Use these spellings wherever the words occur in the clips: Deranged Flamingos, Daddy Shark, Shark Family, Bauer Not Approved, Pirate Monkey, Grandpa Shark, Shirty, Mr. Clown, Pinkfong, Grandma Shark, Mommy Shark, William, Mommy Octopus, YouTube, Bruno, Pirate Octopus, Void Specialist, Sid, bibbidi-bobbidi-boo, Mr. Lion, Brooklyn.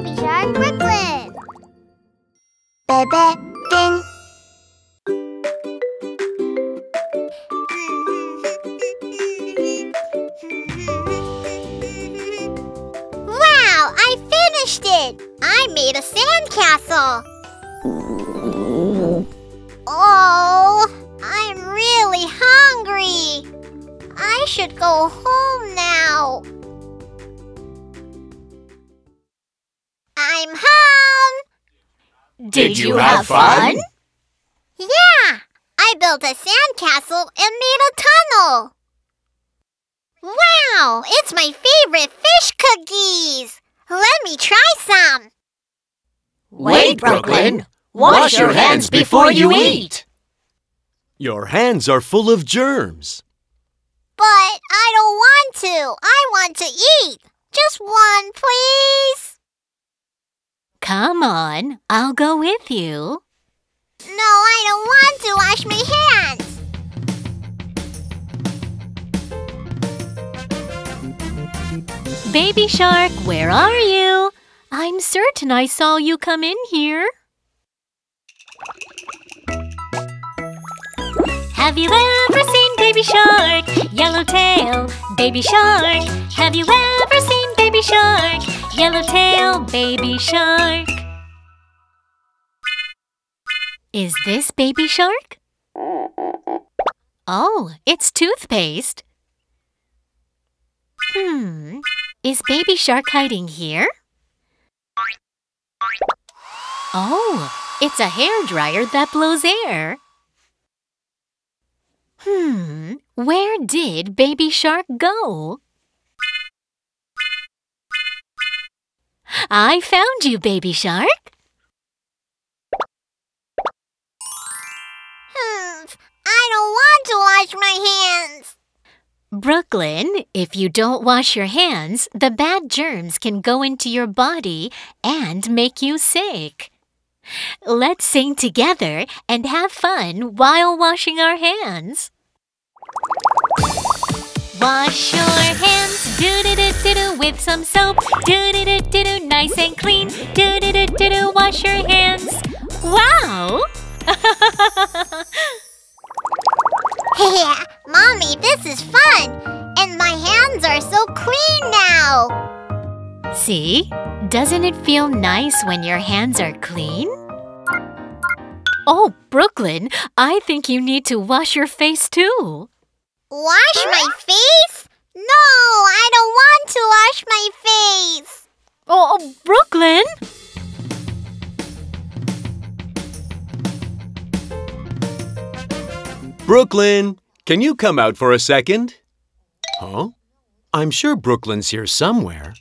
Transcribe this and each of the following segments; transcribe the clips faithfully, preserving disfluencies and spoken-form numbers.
Baby Shark Brooklyn. Bebe Bin. Wow, I finished it! I made a sandcastle. Oh, I'm really hungry. I should go home now. I'm home! Did you have fun? Yeah! I built a sandcastle and made a tunnel! Wow! It's my favorite fish cookies! Let me try some! Wait, Brooklyn! Wash your hands before you eat! Your hands are full of germs. But I don't want to! I want to eat! Just one, please! Come on, I'll go with you. No, I don't want to wash my hands. Baby Shark, where are you? I'm certain I saw you come in here. Have you ever seen Baby Shark? Yellow tail, Baby Shark. Have you ever seen Baby Shark? Yellow tail, Baby Shark. Is this Baby Shark? Oh, it's toothpaste. Hmm, is Baby Shark hiding here? Oh, it's a hairdryer that blows air. Hmm, where did Baby Shark go? I found you, Baby Shark. Hmm, I don't want to wash my hands. Brooklyn, if you don't wash your hands, the bad germs can go into your body and make you sick. Let's sing together and have fun while washing our hands. Wash your hands, do-do-do-do-do, with some soap. Do-do-do-do-do, nice and clean. Do-do-do-do-do, wash your hands. Wow! Yeah, Mommy, this is fun! And my hands are so clean now! See? Doesn't it feel nice when your hands are clean? Oh, Brooklyn, I think you need to wash your face too. Wash my face? No, I don't want to wash my face. Oh, Brooklyn! Brooklyn, can you come out for a second? Huh? I'm sure Brooklyn's here somewhere.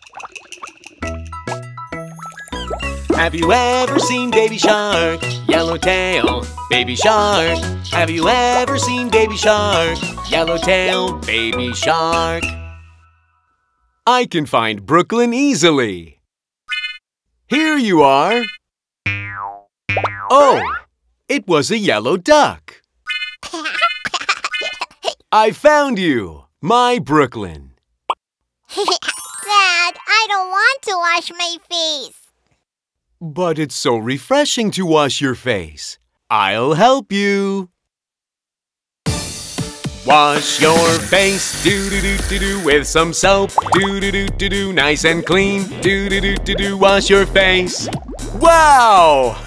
Have you ever seen Baby Shark? Yellow tail, Baby Shark. Have you ever seen Baby Shark? Yellow tail, Baby Shark. I can find Brooklyn easily. Here you are. Oh, it was a yellow duck. I found you, my Brooklyn. Dad, I don't want to wash my face. But it's so refreshing to wash your face. I'll help you. Wash your face, do-do-do-do-do, with some soap. Do-do-do-do-do, nice and clean. Do-do-do-do-do, wash your face. Wow!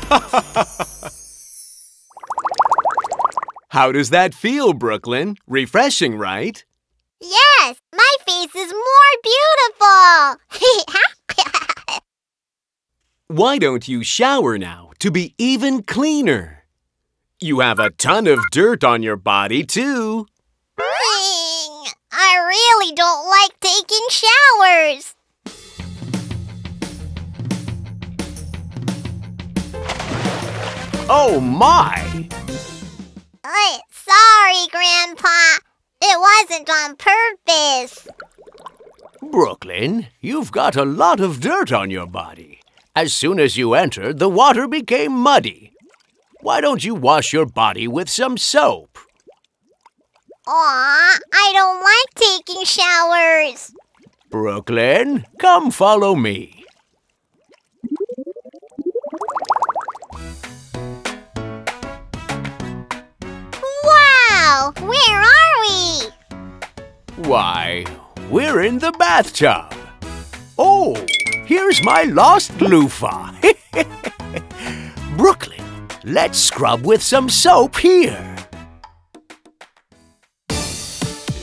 How does that feel, Brooklyn? Refreshing, right? Yes, my face is more beautiful! Why don't you shower now to be even cleaner? You have a ton of dirt on your body, too. I really don't like taking showers. Oh, my! Uh, sorry, Grandpa. It wasn't on purpose. Brooklyn, you've got a lot of dirt on your body. As soon as you entered, the water became muddy. Why don't you wash your body with some soap? Aw, I don't like taking showers. Brooklyn, come follow me. Why, we're in the bathtub. Oh, here's my lost loofah. Brooklyn, let's scrub with some soap here.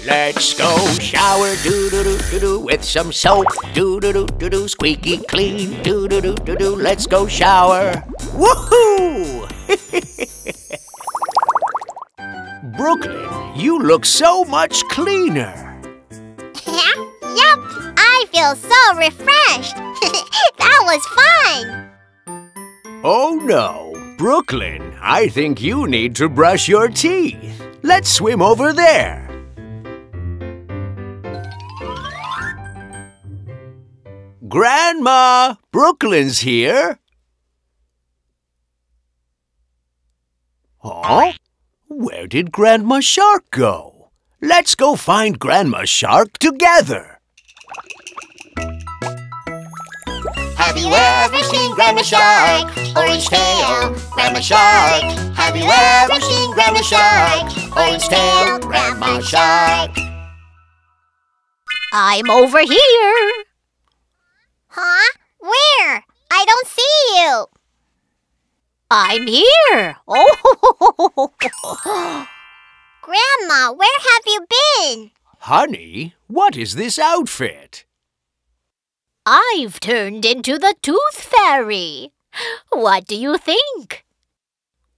Let's go shower, doo-doo-doo-doo-doo, with some soap, doo-doo-doo-doo-doo, squeaky clean, doo-doo-doo-doo-doo, let's go shower. Woohoo! Brooklyn, you look so much cleaner. Yep, I feel so refreshed. That was fun. Oh no, Brooklyn, I think you need to brush your teeth. Let's swim over there. Grandma, Brooklyn's here. Huh? Where did Grandma Shark go? Let's go find Grandma Shark together. Have you ever seen Grandma Shark? Orange tail, Grandma Shark. Have you ever seen Grandma Shark? Orange tail, Grandma Shark. I'm over here. Huh? Where? I don't see you. I'm here. Oh. Grandma, where have you been? Honey, what is this outfit? I've turned into the Tooth Fairy. What do you think?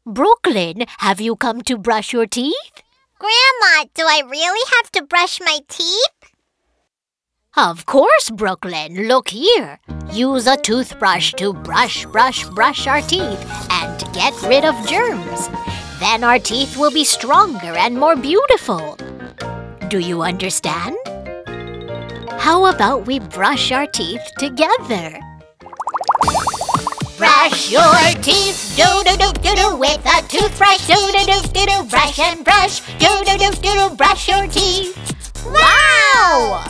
Brooklyn, have you come to brush your teeth? Grandma, do I really have to brush my teeth? Of course, Brooklyn. Look here. Use a toothbrush to brush, brush, brush our teeth and get rid of germs. Then our teeth will be stronger and more beautiful. Do you understand? How about we brush our teeth together? Brush your teeth, do-do-do-do-do, with a toothbrush, do-do-do-do-do, brush and brush, do-do-do-do-do, brush your teeth. Wow!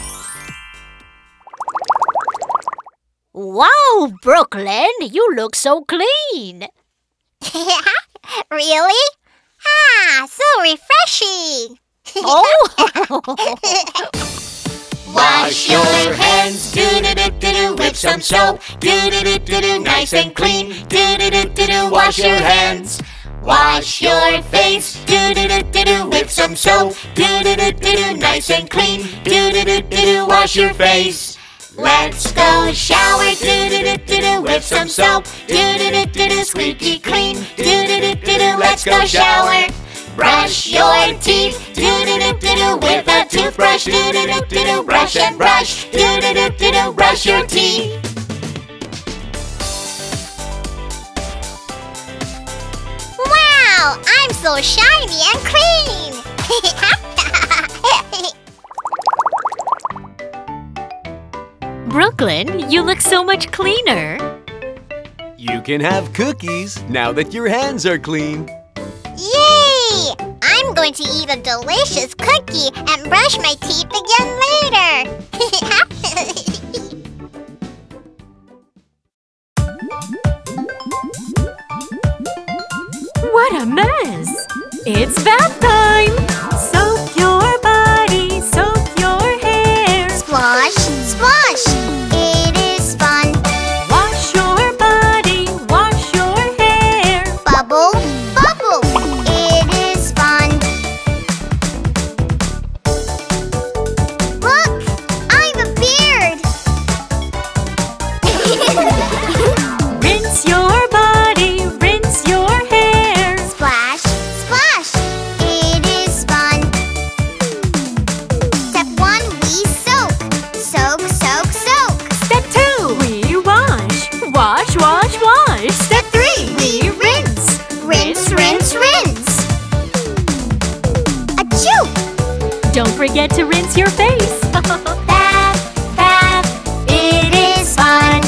Wow, Brooklyn, you look so clean. Really? Ah, so refreshing. Oh! Wash your hands, do-do-do-do-do, with some soap, do-do-do-do-do, nice and clean, do-do-do-do-do, wash your hands. Wash your face, do-do-do-do-do, with some soap, do-do-do-do-do, nice and clean, do-do-do-do-do, wash your face. Let's go shower, do-do-do-do-do, with some soap, do-do-do-do-do, squeaky clean, do-do-do-do-do, let's go shower. Brush your teeth, do-do-do-do-do, with a toothbrush, do-do-do-do-do, brush and brush, do-do-do-do-do, brush your teeth. Wow, I'm so shiny and clean! Brooklyn, you look so much cleaner. You can have cookies now that your hands are clean. Yay! I'm going to eat a delicious cookie and brush my teeth again later. What a mess! It's bath time! Soak your body, soak your hair. Splash, splash! Forget to rinse your face. Bath, bath, it is fun.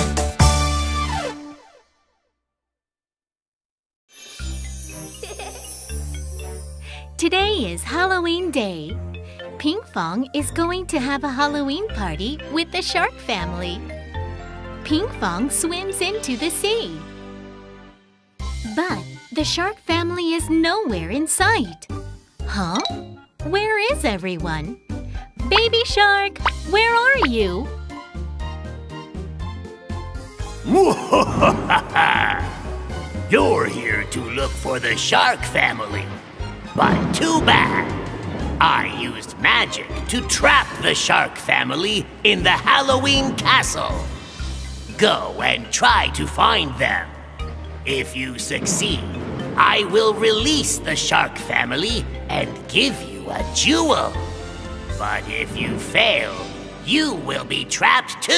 Today is Halloween Day. Pinkfong is going to have a Halloween party with the shark family. Pinkfong swims into the sea. But the shark family is nowhere in sight. Huh? Where is everyone? Baby Shark, where are you? You're here to look for the shark family. But too bad. I used magic to trap the shark family in the Halloween castle. Go and try to find them. If you succeed, I will release the shark family and give you a jewel. But if you fail, you will be trapped too.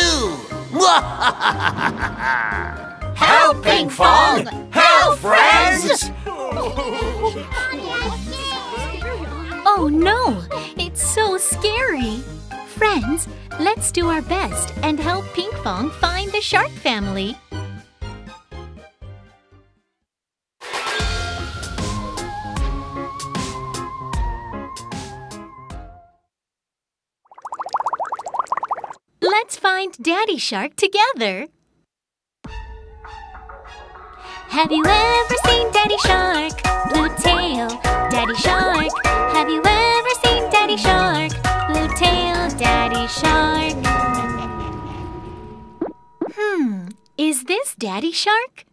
Help, Pinkfong! Help, friends! Oh no, it's so scary. Friends, let's do our best and help Pinkfong find the shark family. Let's find Daddy Shark together. Have you ever seen Daddy Shark? Blue tail, Daddy Shark. Have you ever seen Daddy Shark? Blue tail, Daddy Shark. Hmm, is this Daddy Shark?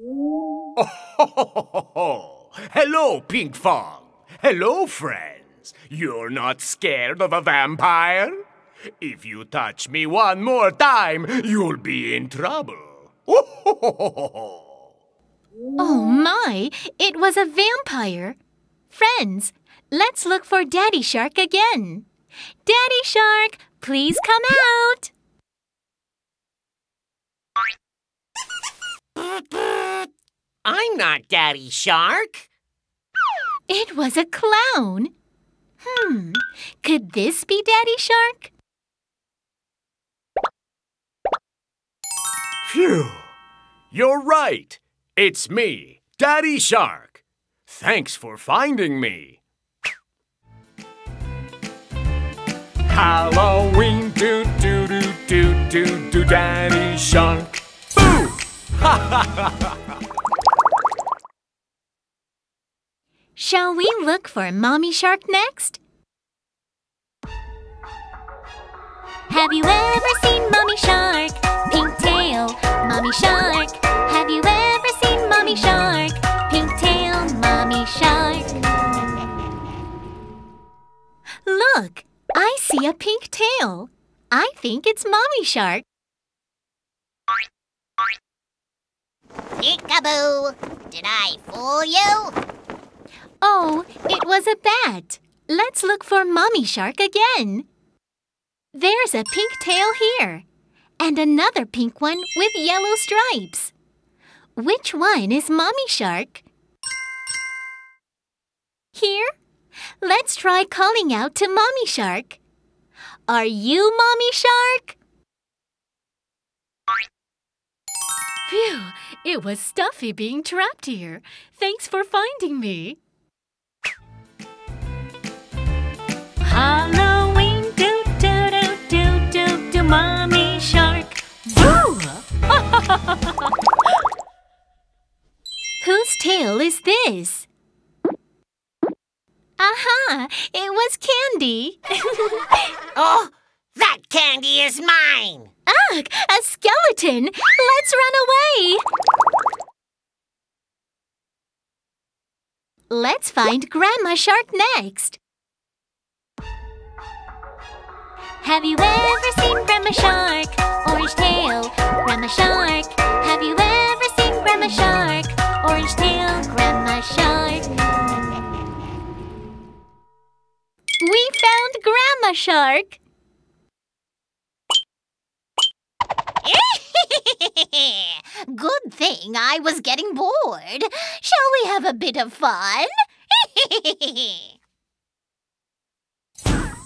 Oh, ho, ho, ho, ho. Hello, Pinkfong. Hello, friends. You're not scared of a vampire? If you touch me one more time, you'll be in trouble. Oh my, it was a vampire. Friends, let's look for Daddy Shark again. Daddy Shark, please come out. I'm not Daddy Shark. It was a clown. Hmm, could this be Daddy Shark? Phew! You're right! It's me, Daddy Shark! Thanks for finding me! Halloween do-do-do-do-do-do Daddy Shark! Boo! Shall we look for Mommy Shark next? Have you ever seen Mommy Shark? Pink tail, Mommy Shark. Have you ever seen Mommy Shark? Pink tail, Mommy Shark. Look, I see a pink tail. I think it's Mommy Shark. Peekaboo! Did I fool you? Oh, it was a bat. Let's look for Mommy Shark again. There's a pink tail here, and another pink one with yellow stripes. Which one is Mommy Shark? Here? Let's try calling out to Mommy Shark. Are you Mommy Shark? Phew, it was stuffy being trapped here. Thanks for finding me. Hello. Mommy Shark. Woo! Whose tail is this? Aha! It was candy. Oh, that candy is mine. Ugh! A skeleton. Let's run away. Let's find Grandma Shark next. Have you ever seen Grandma Shark? Orange tail, Grandma Shark. Have you ever seen Grandma Shark? Orange tail, Grandma Shark. We found Grandma Shark. Good thing I was getting bored. Shall we have a bit of fun?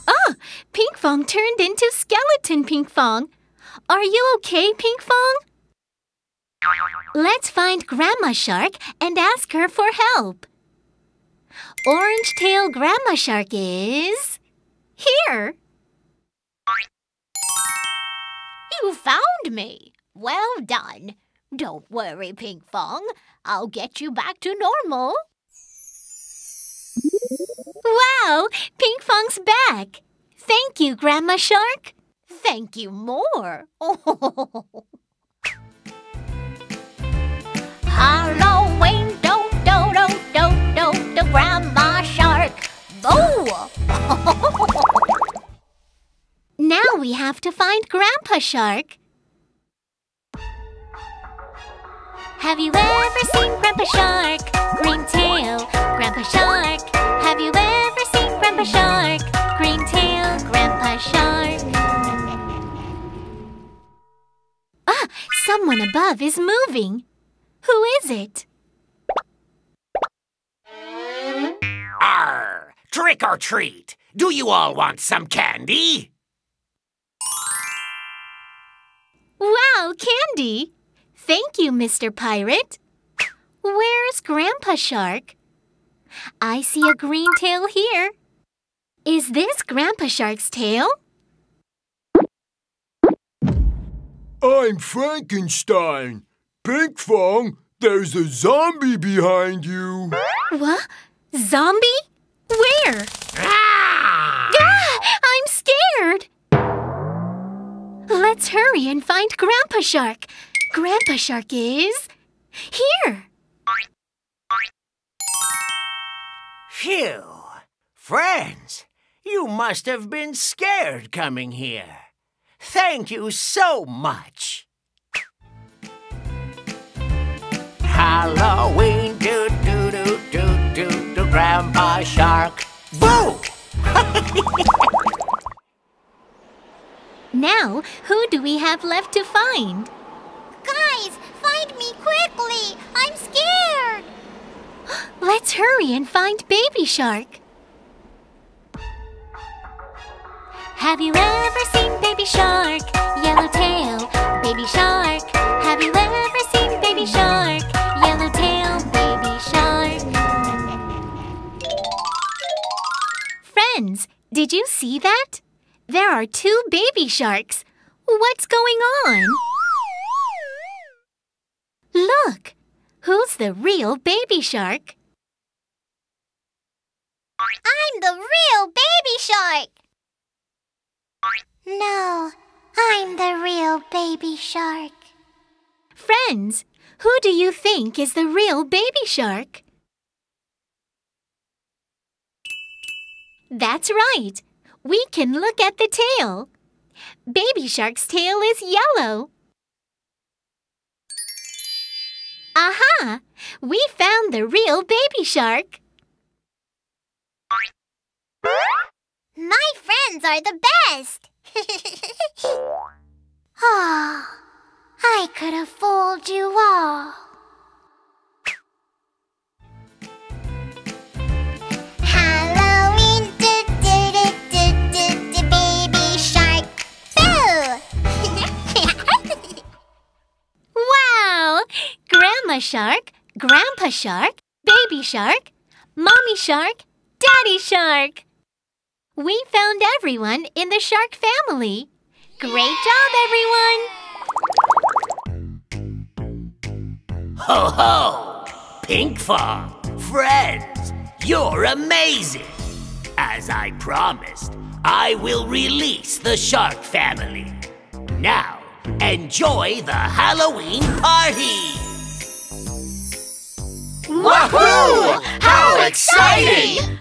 Ah! Pinkfong turned into Skeleton Pinkfong. Are you okay, Pinkfong? Let's find Grandma Shark and ask her for help. Orange tail Grandma Shark is... here. You found me. Well done. Don't worry, Pinkfong. I'll get you back to normal. Wow! Pinkfong's back! Thank you, Grandma Shark! Thank you more! Oh. Halloween, do do do do do do, Grandma Shark! Oh! Now we have to find Grandpa Shark. Have you ever seen Grandpa Shark? Green tail, Grandpa Shark. Have you ever seen Grandpa Shark? Green tail, Grandpa Shark. Ah! Someone above is moving. Who is it? Arr! Trick or treat! Do you all want some candy? Wow, candy! Thank you, Mister Pirate. Where's Grandpa Shark? I see a green tail here. Is this Grandpa Shark's tail? I'm Frankenstein. Pinkfong, there's a zombie behind you. What? Zombie? Where? Ah! Ah! I'm scared. Let's hurry and find Grandpa Shark. Grandpa Shark is here. Phew. Friends, you must have been scared coming here. Thank you so much. Halloween, do do do do do do, Grandpa Shark. Boo! Now, who do we have left to find? Guys, find me quickly! I'm scared! Let's hurry and find Baby Shark. Have you ever seen Baby Shark? Yellow tail, Baby Shark. Have you ever seen Baby Shark? Yellow tail, Baby Shark. Friends, did you see that? There are two baby sharks. What's going on? Look! Who's the real Baby Shark? I'm the real Baby Shark! No, I'm the real Baby Shark. Friends, who do you think is the real Baby Shark? That's right! We can look at the tail. Baby Shark's tail is yellow. Aha! We found the real Baby Shark! My friends are the best! Oh, I could have fooled you all. Halloween, do do do do do do, Baby Shark. Boo! Wow! Grandma Shark, Grandpa Shark, Baby Shark, Mommy Shark, Daddy Shark. We found everyone in the shark family. Great job, everyone! Ho ho! Pinkfong, friends, you're amazing! As I promised, I will release the shark family. Now, enjoy the Halloween party! Wahoo! How exciting!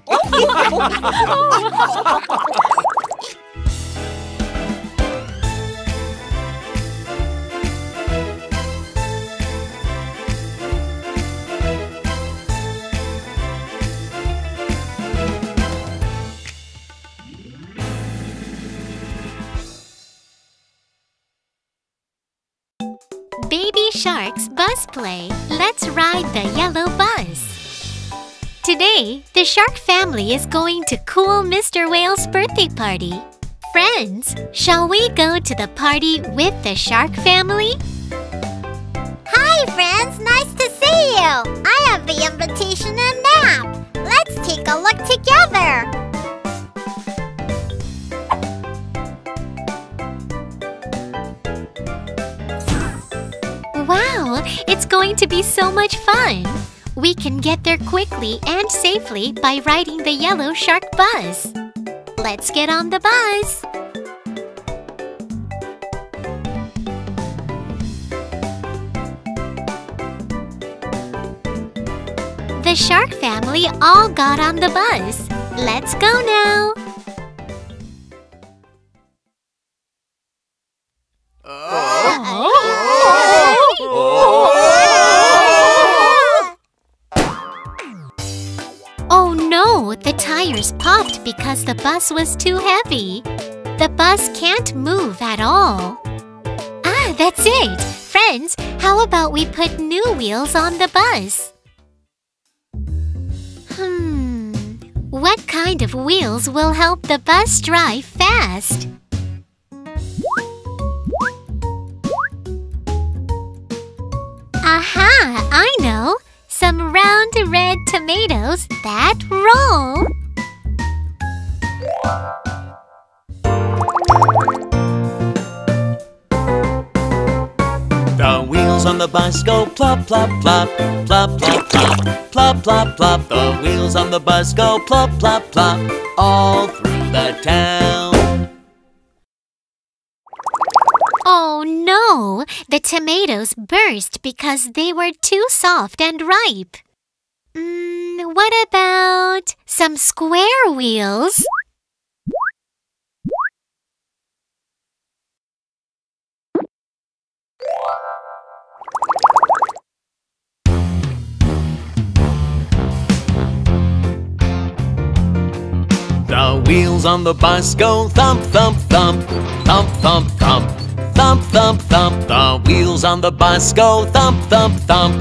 Baby Shark's Buzz Play. Let's ride the yellow bus. Today, the shark family is going to cool Mister Whale's birthday party. Friends, shall we go to the party with the shark family? Hi friends, nice to see you. I have the invitation and map. Let's take a look together. Wow, it's going to be so much fun! We can get there quickly and safely by riding the yellow shark bus. Let's get on the bus! The shark family all got on the bus. Let's go now! Oh no! The tires popped because the bus was too heavy. The bus can't move at all. Ah, that's it! Friends, how about we put new wheels on the bus? Hmm... What kind of wheels will help the bus drive fast? Aha! I know! Some round red tomatoes that roll! The wheels on the bus go plop, plop, plop, plop, plop, plop, plop, plop, plop. The wheels on the bus go plop, plop, plop, all through the town. Oh no! The tomatoes burst because they were too soft and ripe. Mm, what about some square wheels? The wheels on the bus go thump, thump, thump, thump, thump, thump, thump, thump, thump. The wheels on the bus go thump, thump, thump,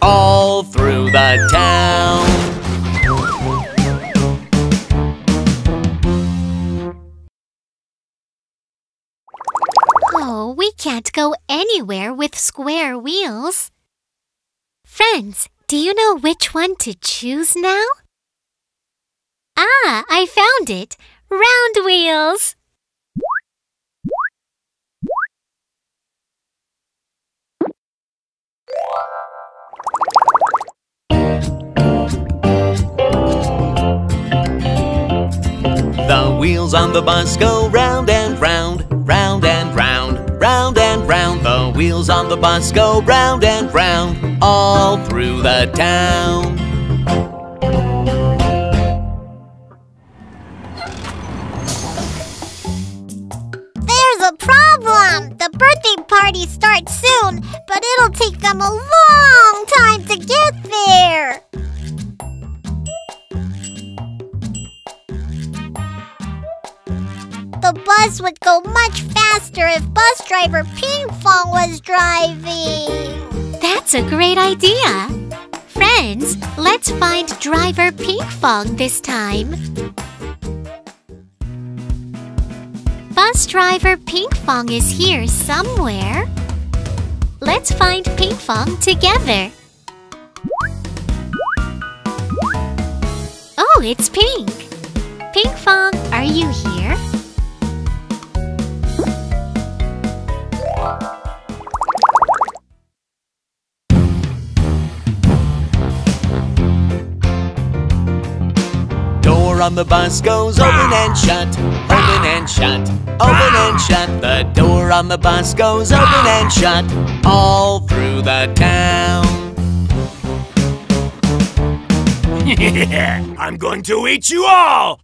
all through the town. Oh, we can't go anywhere with square wheels. Friends, do you know which one to choose now? Ah, I found it! Round wheels! The wheels on the bus go round and round, round and round, round and round. The wheels on the bus go round and round, all through the town. There's a problem! The birthday party starts soon, but it'll take them a long time to get there. The bus would go much faster if bus driver Pinkfong was driving. That's a great idea. Friends, let's find driver Pinkfong this time. Bus driver Pinkfong is here somewhere. Let's find Pinkfong together. Oh, it's Pink. Pinkfong, are you here? Door on the bus goes open and shut, open and shut, open and shut. The door on the bus goes open and shut, all through the town. I'm going to eat you all!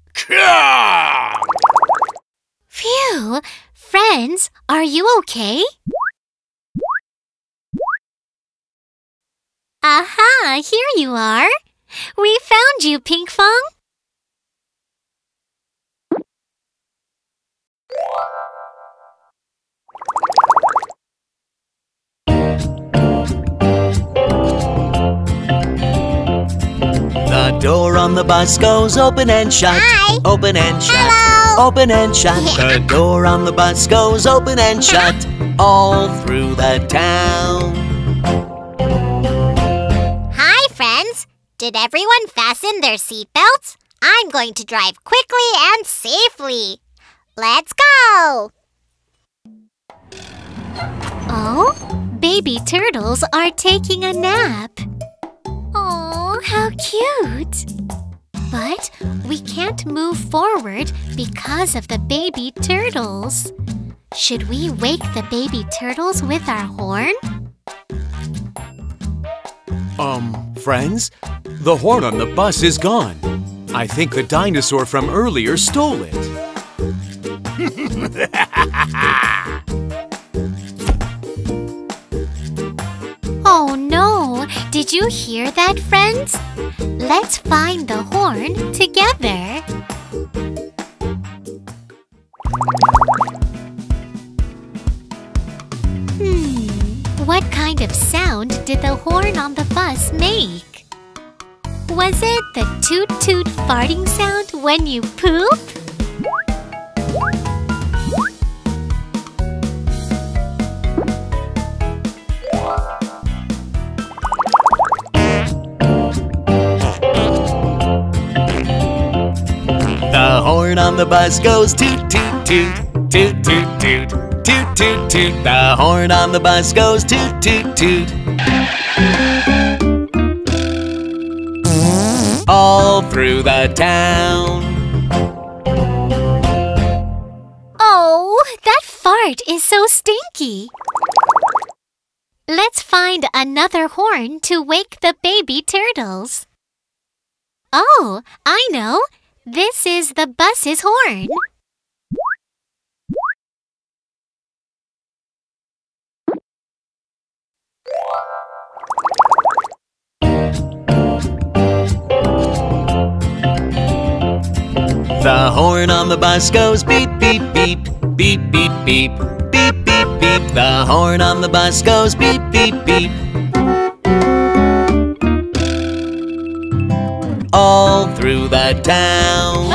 Phew! Friends, are you okay? Aha! Here you are! We found you, Pinkfong! The door on the bus goes open and shut. Hi. Open and shut. Hello. Open and shut. The door on the bus goes open and shut, all through the town. Hi, friends. Did everyone fasten their seatbelts? I'm going to drive quickly and safely. Let's go! Oh? baby turtles are taking a nap. Oh, how cute! But we can't move forward because of the baby turtles. Should we wake the baby turtles with our horn? Um, friends, the horn on the bus is gone. I think the dinosaur from earlier stole it. Oh no! Did you hear that, friends? Let's find the horn together. Hmm, what kind of sound did the horn on the bus make? Was it the toot-toot farting sound when you poop? The horn on the bus goes toot-toot-toot, toot-toot-toot, toot-toot-toot. The horn on the bus goes toot-toot-toot. All through the town. Oh, that fart is so stinky. Let's find another horn to wake the baby turtles. Oh, I know. This is the bus's horn. The horn on the bus goes beep, beep, beep, beep, beep, beep, beep, beep, beep. The horn on the bus goes beep, beep, beep. All through the town.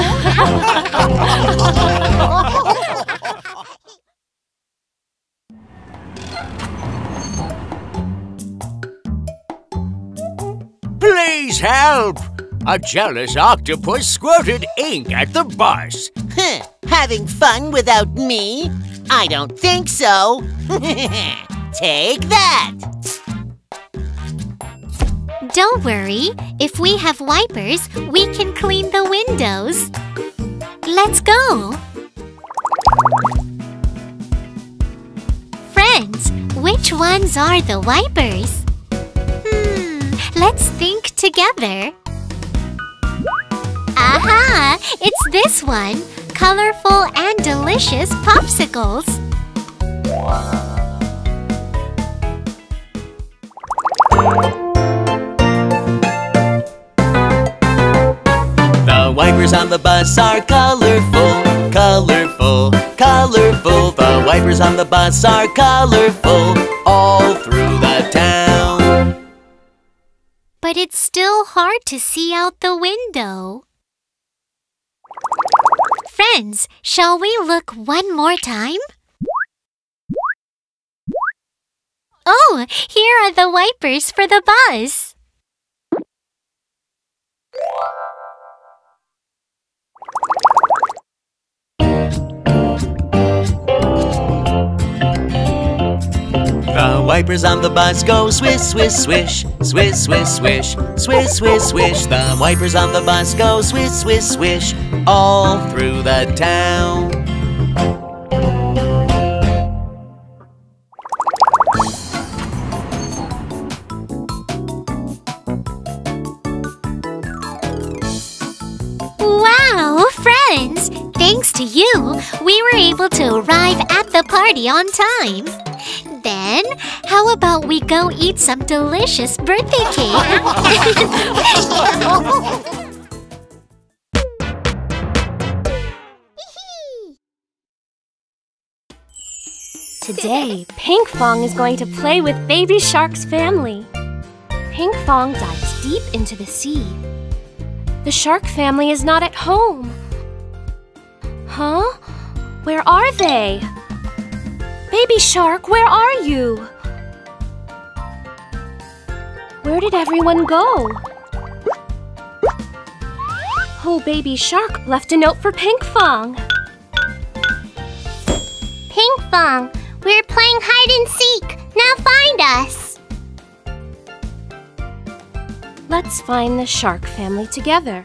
Please help! A jealous octopus squirted ink at the bus. Huh, having fun without me? I don't think so. Take that! Don't worry. If we have wipers, we can clean the windows. Let's go! Friends, which ones are the wipers? Hmm, let's think together. Aha! It's this one! Colorful and delicious popsicles! The wipers on the bus are colorful, colorful, colorful. The wipers on the bus are colorful all through the town. But it's still hard to see out the window. Friends, shall we look one more time? Oh, here are the wipers for the bus. The wipers on the bus go swish, swish, swish, swish, swish, swish, swish, swish, swish. The wipers on the bus go swish, swish, swish, all through the town. Wow, friends! Thanks to you, we were able to arrive at the party on time. Then, how about we go eat some delicious birthday cake? Today, Pinkfong is going to play with Baby Shark's family. Pinkfong dives deep into the sea. The shark family is not at home. Huh? Where are they? Baby Shark, where are you? Where did everyone go? Oh, Baby Shark left a note for Pinkfong. Pinkfong, We're playing hide and seek. Now find us. Let's find the shark family together.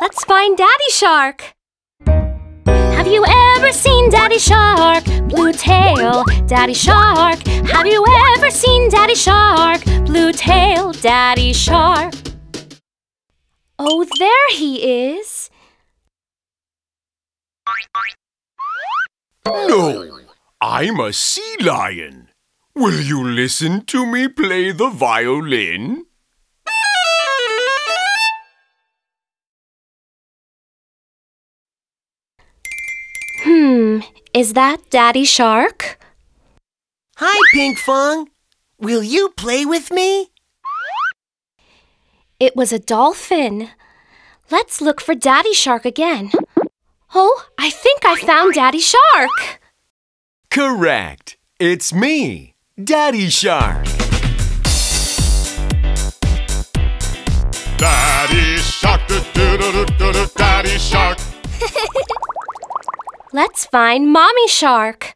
Let's find Daddy Shark. Have you ever seen Daddy Shark? Blue tail, Daddy Shark. Have you ever seen Daddy Shark? Blue tail, Daddy Shark. Oh, there he is. No, I'm a sea lion. Will you listen to me play the violin? Hmm, is that Daddy Shark? Hi, Pinkfong. Will you play with me? It was a dolphin. Let's look for Daddy Shark again. Oh, I think I found Daddy Shark! Correct! It's me, Daddy Shark! Daddy Shark, do-do-do-do-do, Daddy Shark! Let's find Mommy Shark!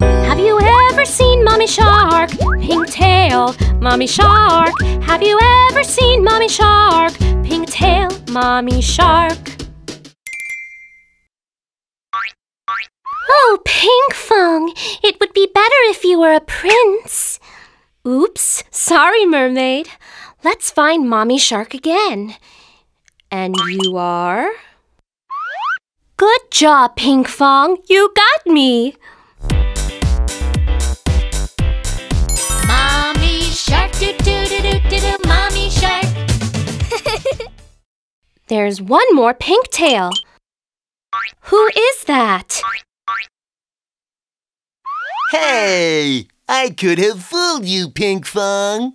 Have you ever seen Mommy Shark? Pink tail, Mommy Shark! Have you ever seen Mommy Shark? Pink tail, Mommy Shark! Oh, Pinkfong, it would be better if you were a prince. Oops, sorry, mermaid. Let's find Mommy Shark again. And you are? Good job, Pinkfong. You got me. Mommy Shark, do-do-do-do-do-do, Mommy Shark. There's one more pink tail. Who is that? Hey! I could have fooled you, Pinkfong.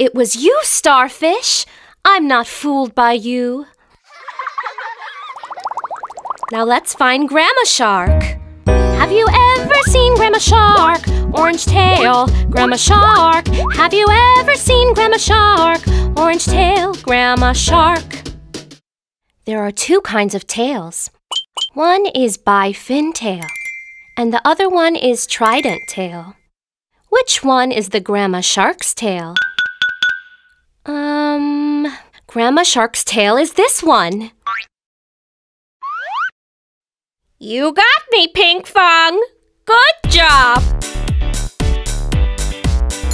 It was you, Starfish. I'm not fooled by you. Now let's find Grandma Shark. Have you ever seen Grandma Shark? Orange tail, Grandma Shark. Have you ever seen Grandma Shark? Orange tail, Grandma Shark. There are two kinds of tails. One is bifin tail, and the other one is trident tail. Which one is the Grandma Shark's tail? Um, Grandma Shark's tail is this one. You got me, Pinkfong! Good job!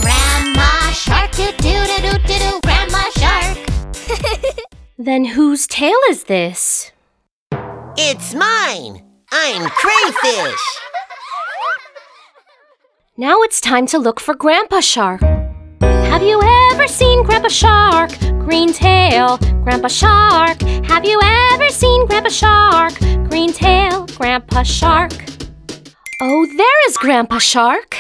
Grandma Shark, do-do-do-do-do, Grandma Shark! Then whose tail is this? It's mine! I'm Crayfish! Now it's time to look for Grandpa Shark. Have you ever seen Grandpa Shark? Green tail, Grandpa Shark. Have you ever seen Grandpa Shark? Green tail, Grandpa Shark. Oh, there is Grandpa Shark.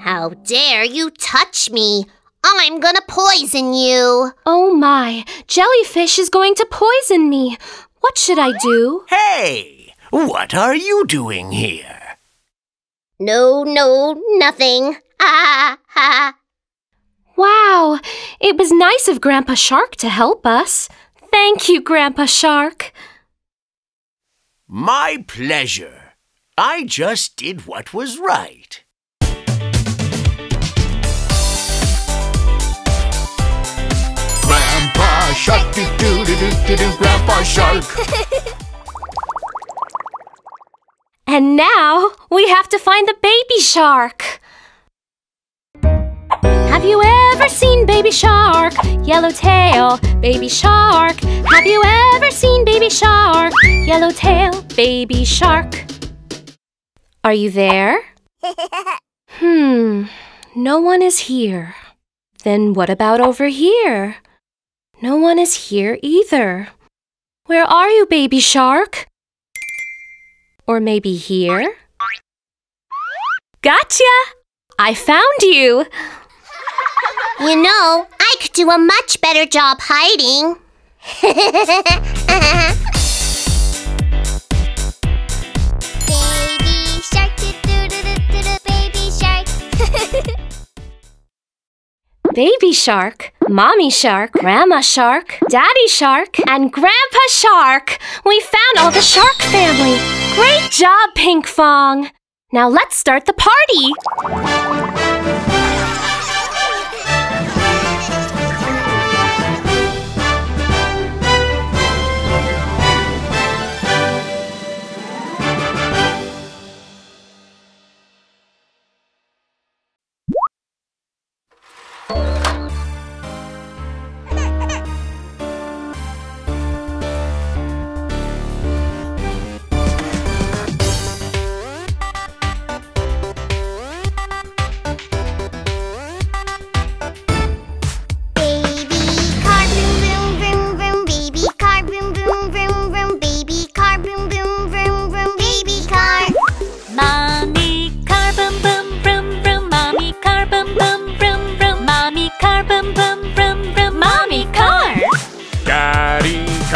How dare you touch me! I'm gonna poison you! Oh my, Jellyfish is going to poison me. What should I do? Hey! What are you doing here? No, no, nothing. Ha, ha. Wow, it was nice of Grandpa Shark to help us. Thank you, Grandpa Shark. My pleasure. I just did what was right. Grandpa Shark, do do do do do, Grandpa Shark. And now we have to find the baby shark. Have you ever seen baby shark? Yellow tail, baby shark. Have you ever seen baby shark? Yellow tail, baby shark. Are you there? Hmm, no one is here. Then what about over here? No one is here either. Where are you, baby shark? Or maybe here? Gotcha! I found you! You know, I could do a much better job hiding. Baby shark, do do do do do, baby shark. Baby Shark, Mommy Shark, Grandma Shark, Daddy Shark, and Grandpa Shark. We found all the shark family. Great job, Pinkfong. Now let's start the party.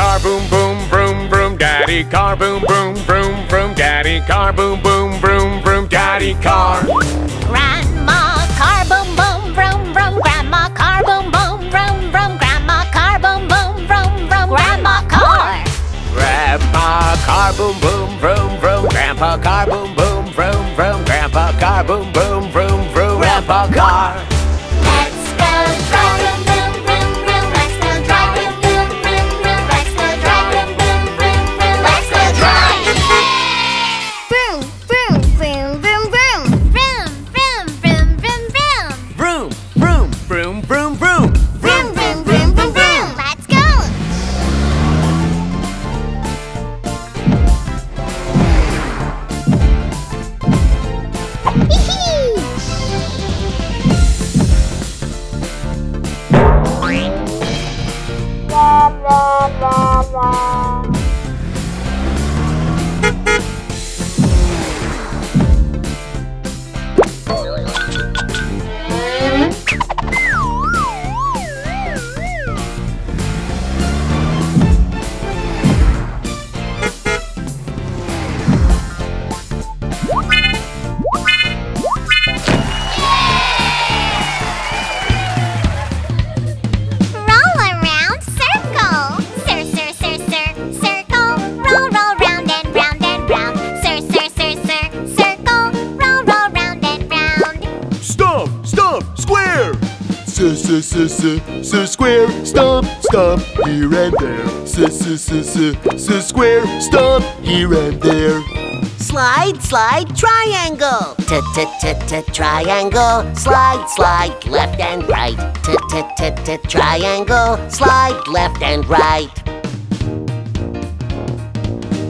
Car, boom, boom, boom, boom, daddy car, boom, boom, boom, boom, daddy car. Grandma car, boom, boom, boom, boom, grandma car, boom, boom, boom, boom, grandma car, boom, boom, boom, boom, grandma car. Grandma car, boom, boom, boom, boom, grandpa car, boom, boom, boom, boom, grandpa car, boom, boom, boom, boom, grandpa car. So square, stomp, stomp, here and there. So, so, so, so, so square, stomp, here and there. Slide, slide, triangle. T t t t triangle. Slide, slide, left and right. T t t t triangle. Slide, left and right.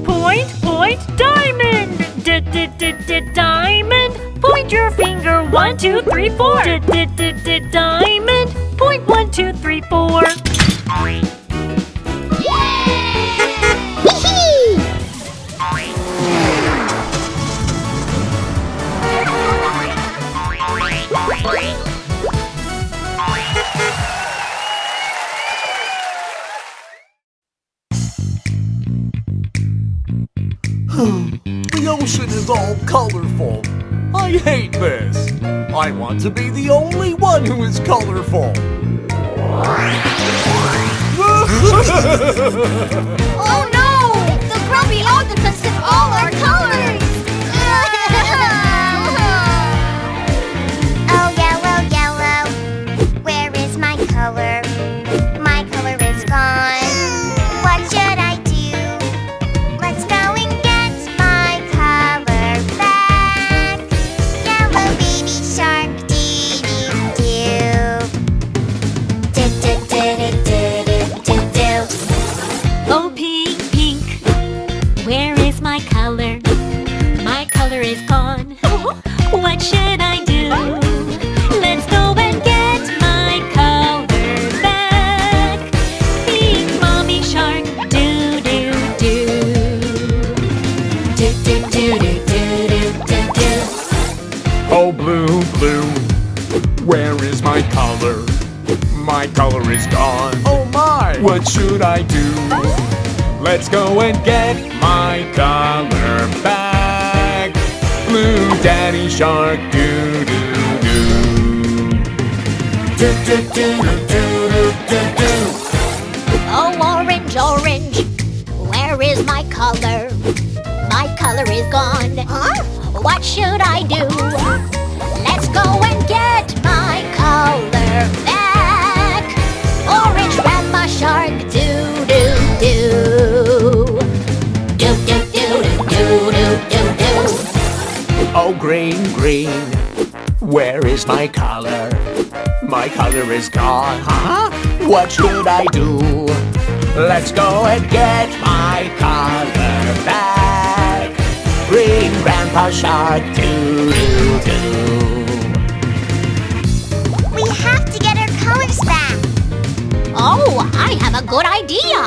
Point, point, diamond. D d d d diamond. Point your finger. One, two, three, four. D d d d diamond. Point one, two, three, four. The ocean is all colorful. I hate this. I want to be the only one who is colorful. Oh no! The grumpy octopus took all our colors! Oh yellow, yellow, where is my color? My color is gone. What should I do? Let's go and get my color back. Yellow baby shark, dee-dee-doo. Oh, pink, pink, where is my color? My color is gone. What should I do? Let's go and get my color back. Pink, Mommy Shark, do do do. Do do do do do do do do. Oh, blue, blue, where is my color? My color is gone. Oh my! What should I do? Let's go and get my color back. Blue Daddy Shark, doo doo doo. Oh, orange, orange, where is my color? My color is gone. Huh? What should I do? Let's go and get my color back. Orange, Grandma Shark, do-do-do. Do-do-do-do-do-do-do. Oh, green, green, where is my color? My color is gone, huh? What should I do? Let's go and get my color back. Green, Grandpa Shark, doo doo doo. We have to get our colors back. Oh, I have a good idea.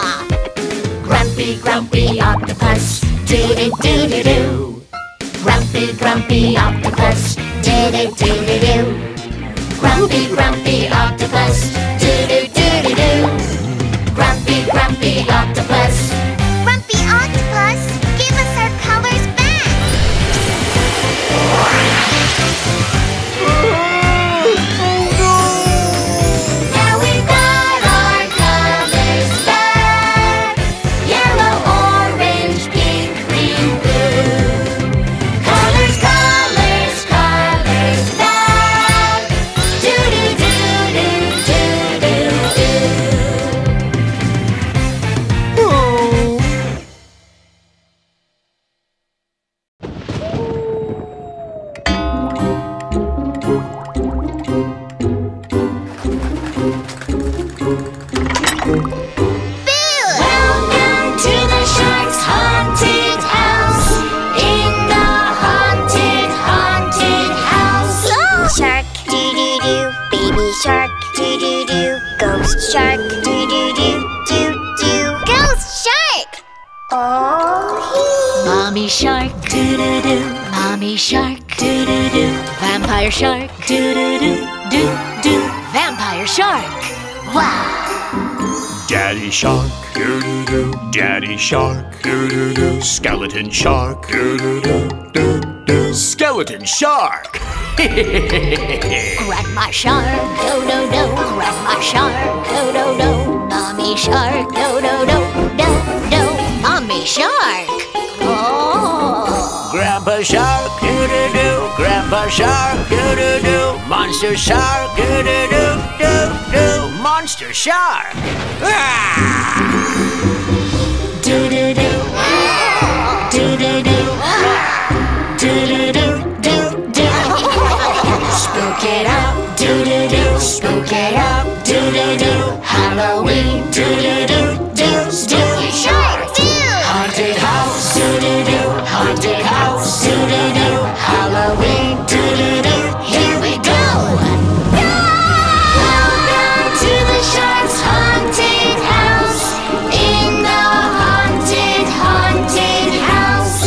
Grumpy, grumpy octopus, doo doo doo doo doo. Grumpy, grumpy octopus, doo doo doo doo doo. Grumpy, grumpy octopus, do-do-do-do-do. Grumpy, grumpy octopus. Grumpy octopus, give us our colors back. Now we've got our colors back. Yellow, orange, pink, green, blue. Colors, colors, colors back. Shark, doo doo doo. Mommy Shark, doo doo doo. Vampire Shark, doo doo doo doo doo. Vampire Shark, wow. Daddy Shark, doo doo doo. Daddy Shark, doo doo doo. Skeleton Shark, doo doo doo doo doo. Skeleton Shark. Grandma Shark, do do do. Grandma Shark, do do do. Mommy Shark, do do do do do. Mommy Shark. Oh. Grandpa Shark, doo-doo-doo. Grandpa Shark, doo-doo-doo. Monster Shark, doo-doo-doo, doo-doo. Monster Shark. Ah! Doo-doo-doo. Ah! Doo-doo-doo. Ah! Doo-doo-doo, doo-doo. Spook it out, doo-doo-doo. Spook it out, doo-doo-doo. Halloween, doo-doo-doo, doo-doo. Shark. Haunted house, doo-doo-doo. Haunted house, doo-doo-doo. Halloween, doo-doo-doo. Here we go! Welcome to the Shark's haunted house. In the haunted, haunted house.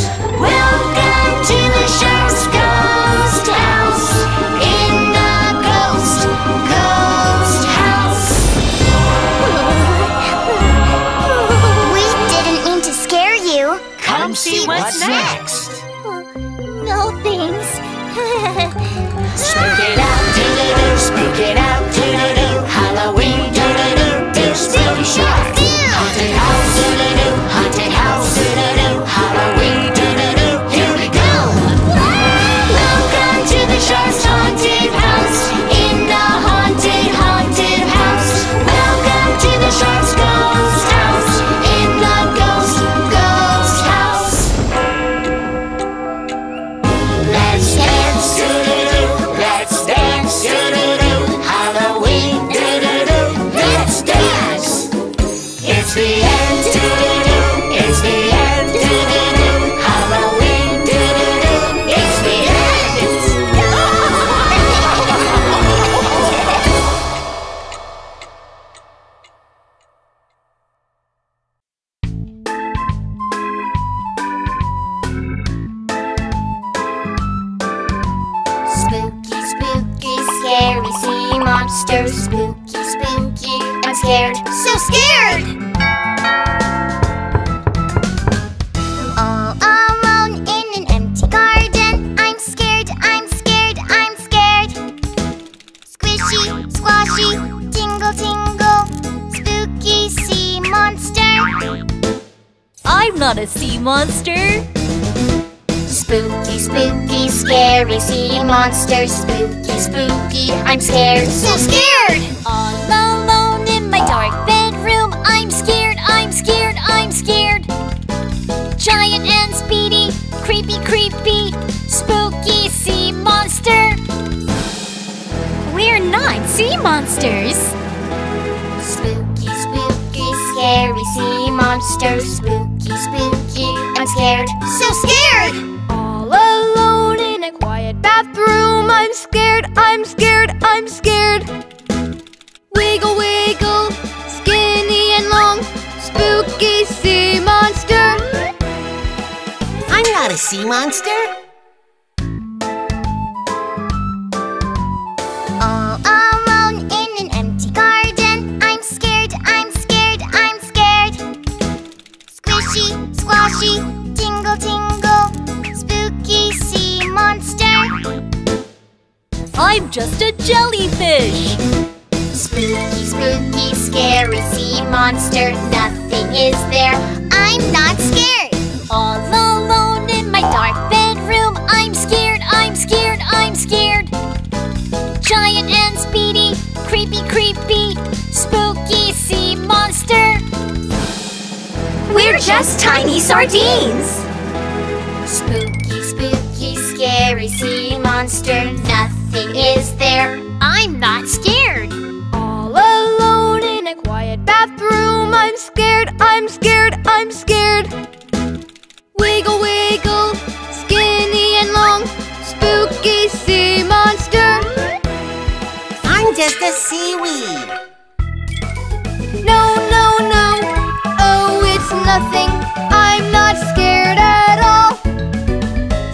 Welcome to the Shark's ghost house. In the ghost, ghost house. We didn't mean to scare you. Come see what's next. Oh, no thanks. Spook it out, doo-doo-doo. Spook it out, doo-doo-doo. Halloween, doo-doo-doo, doo. Spooky Shark. Haunted house, doo-doo-doo. Haunted house, doo-doo-doo. Halloween, doo-doo-doo. Here we go. Welcome to the Shark's haunted house. In the haunted, haunted house. Welcome to the Shark's ghost house. In the ghost, ghost. It's the end, doo-doo-doo. It's the end, doo-doo-doo. Halloween, doo-doo-doo. It's the end. Spooky, spooky, scary sea monster. Spooky, spooky, I'm scared, so scared. Squishy, the sea monster? Spooky, spooky, scary sea monster. Spooky, spooky, I'm scared, so scared! All alone in my dark bedroom. I'm scared, I'm scared, I'm scared. Giant and speedy, creepy, creepy, spooky sea monster. We're not sea monsters. Spooky, spooky, scary sea monster. Spooky, spooky, I'm scared, so scared! Alone in a quiet bathroom. I'm scared, I'm scared, I'm scared. Wiggle, wiggle, skinny and long, spooky sea monster. I'm not a sea monster. All alone in an empty garden. I'm scared, I'm scared, I'm scared. Squishy, squashy, tingle, tingle, sea monster. I'm just a jellyfish. Spooky, spooky, scary sea monster. Nothing is there. I'm not scared. All alone in my dark bedroom. I'm scared, I'm scared, I'm scared. Giant and speedy, creepy, creepy, spooky sea monster. We're just tiny sardines. Spooky, spooky, scary sea monster. Nothing is there. I'm not scared. All alone in a quiet bathroom. I'm scared, I'm scared, I'm scared. Wiggle, wiggle, skinny and long, spooky sea monster. I'm just a seaweed. No, no, no. Oh, it's nothing. I'm not scared at all.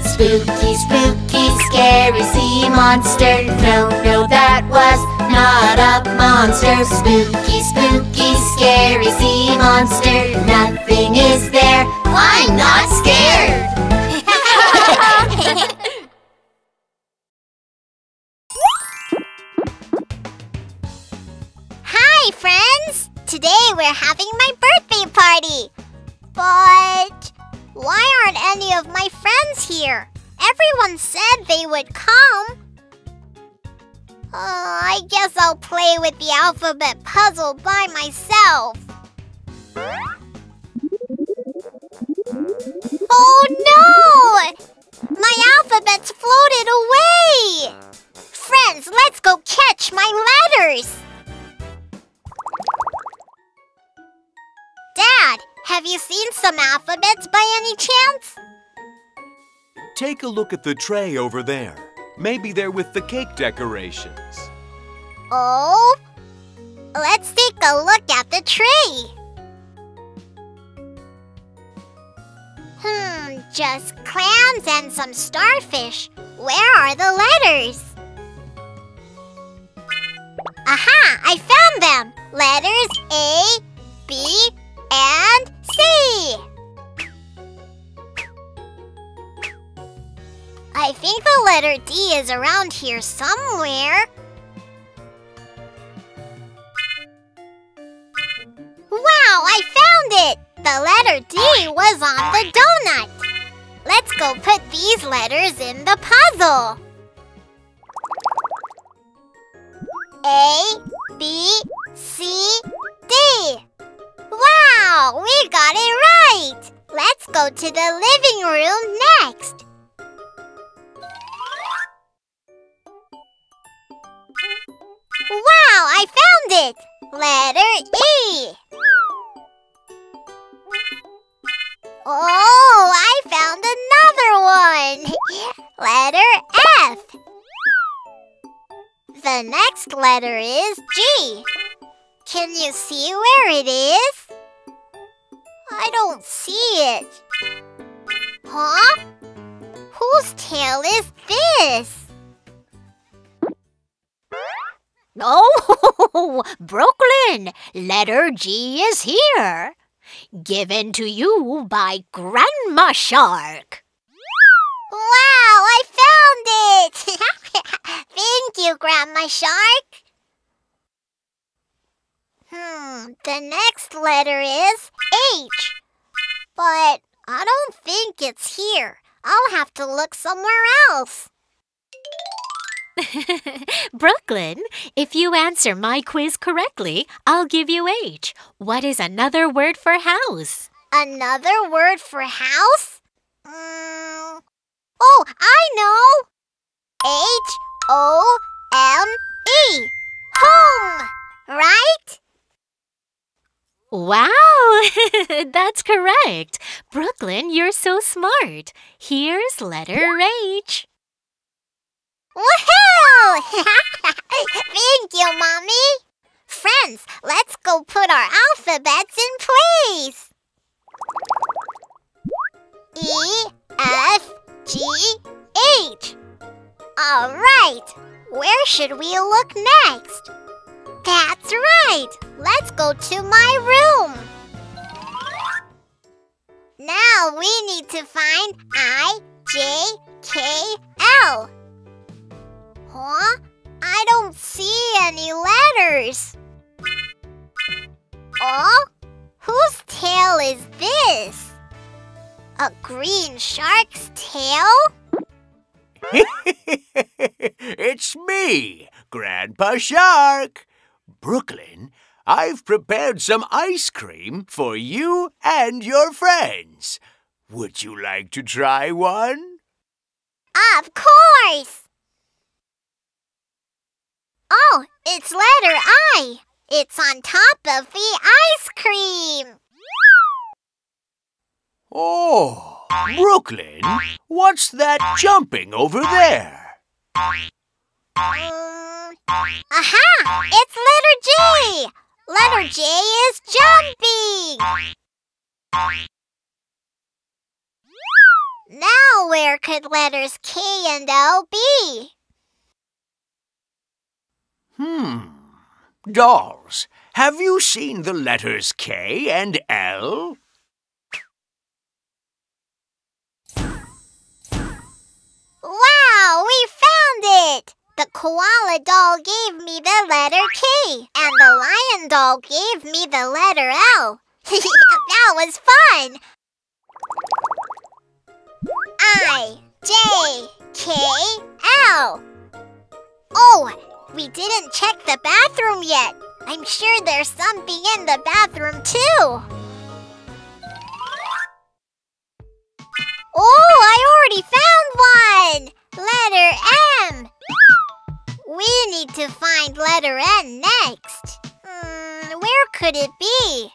Spooky, spooky, scary sea monster. No, no, that was not a monster. Spooky, spooky, scary sea monster. Nothing is there. I'm not scared. Hi, friends. Today we're having my birthday party. But why aren't any of my friends here? Everyone said they would come. Oh, I guess I'll play with the alphabet puzzle by myself. Oh no! My alphabet's floated away! Friends, let's go catch my letters! Dad, have you seen some alphabets by any chance? Take a look at the tray over there. Maybe they're with the cake decorations. Oh? Let's take a look at the tray. Hmm, just clams and some starfish. Where are the letters? Aha! I found them! Letters A, B, and C! I think the letter D is around here somewhere. Wow, I found it! The letter D was on the donut! Let's go put these letters in the puzzle. A, B, C, D! Wow, we got it right! Let's go to the living room next. Wow, I found it! Letter E. Oh, I found another one! Letter F. The next letter is G. Can you see where it is? I don't see it. Huh? Whose tail is this? Oh, Brooklyn, letter G is here. Given to you by Grandma Shark. Wow, I found it! Thank you, Grandma Shark. Hmm, the next letter is H. But I don't think it's here. I'll have to look somewhere else. Brooklyn, if you answer my quiz correctly, I'll give you H. What is another word for house? Another word for house? Mm. Oh, I know! H O M E. Home! Right? Wow! That's correct! Brooklyn, you're so smart! Here's letter H. Woohoo! Thank you, Mommy! Friends, let's go put our alphabets in place! E F G H. Alright! Where should we look next? That's right! Let's go to my room! Now we need to find I J K L. Huh? I don't see any letters. Oh? Whose tail is this? A green shark's tail? It's me, Grandpa Shark! Brooklyn, I've prepared some ice cream for you and your friends. Would you like to try one? Of course! Oh, it's letter I. It's on top of the ice cream. Oh, Brooklyn, what's that jumping over there? Um, aha! It's letter J! Letter J is jumping! Now where could letters K and L be? Hmm. Dolls, have you seen the letters K and L? Wow! We found it! The koala doll gave me the letter K, and the lion doll gave me the letter L. That was fun! I, J, K, L. Oh, we didn't check the bathroom yet. I'm sure there's something in the bathroom too. Oh, I already found one! Letter M. We need to find letter N next. Mm, where could it be?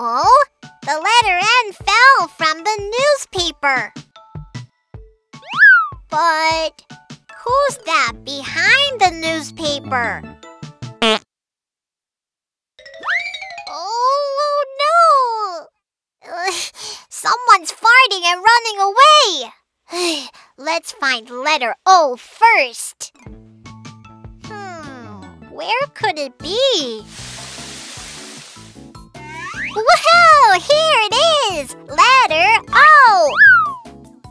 Oh, the letter N fell from the newspaper. But who's that behind the newspaper? Oh, no! Someone's farting and running away! Let's find letter O first. Hmm, where could it be? Woohoo! Here it is! Letter O!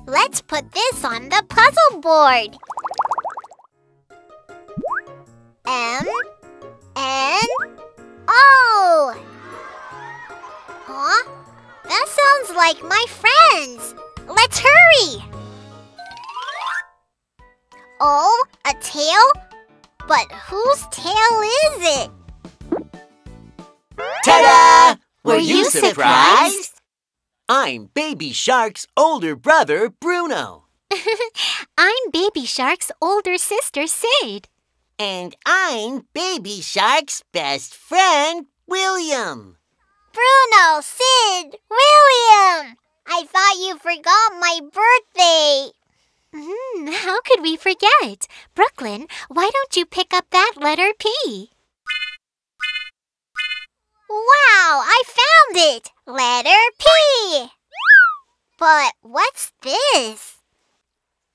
Let's put this on the puzzle board. M, N, O. Huh? That sounds like my friends. Let's hurry! Oh, a tail? But whose tail is it? Ta-da! Were you surprised? I'm Baby Shark's older brother, Bruno. I'm Baby Shark's older sister, Sid. And I'm Baby Shark's best friend, William. Bruno, Sid, William! I thought you forgot my birthday. Mm, how could we forget? Brooklyn, why don't you pick up that letter P? Wow, I found it! Letter P! But what's this?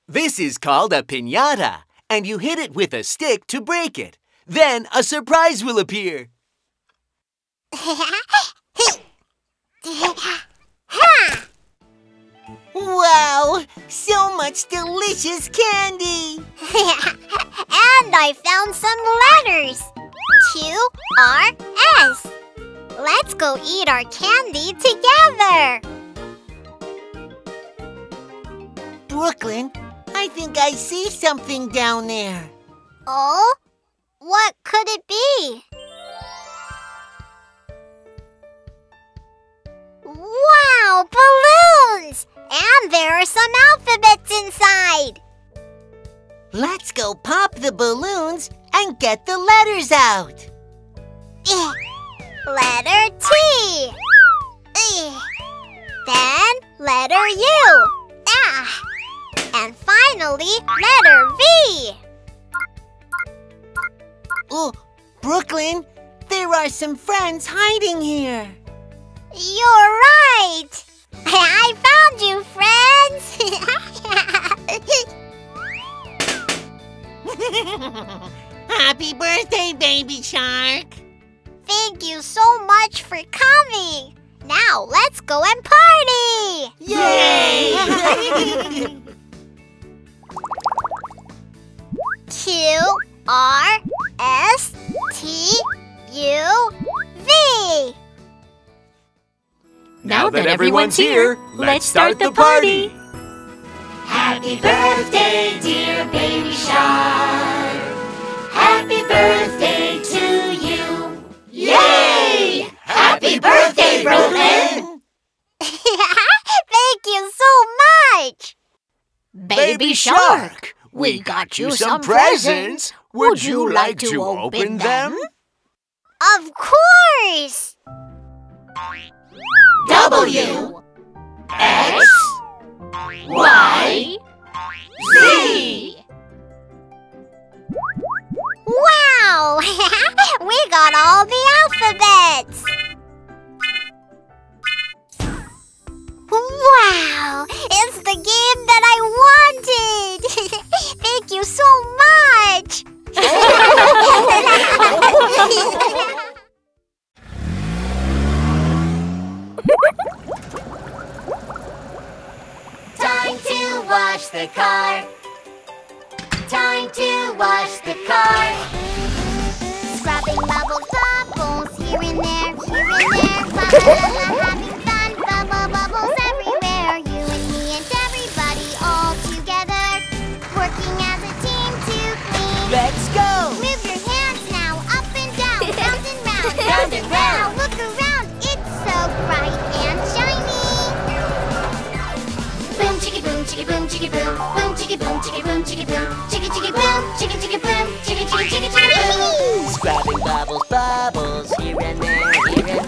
This is called a piñata, and you hit it with a stick to break it. Then a surprise will appear. Ha! Wow! So much delicious candy! And I found some letters! Q R S. Let's go eat our candy together! Brooklyn, I think I see something down there. Oh? What could it be? Wow! Balloons! And there are some alphabets inside! Let's go pop the balloons and get the letters out! Letter T. Then letter U. Ah. And finally, letter V. Oh, Brooklyn, there are some friends hiding here. You're right. I found you, friends. Happy birthday, Baby Shark. Thank you so much for coming! Now, let's go and party! Yay! Q R S T U V Now that everyone's here, let's start the party! Happy birthday, dear Baby Shark! Happy birthday to you! Yay! Happy birthday, Brooklyn! Thank you so much! Baby Shark, we got you some presents. Would you like to open them? Of course! W X Y Z Wow! We got all the alphabets! Wow! It's the game that I wanted! Thank you so much! Time to wash the car! Time to wash the car. Scrubbing bubble bubbles here and there, here and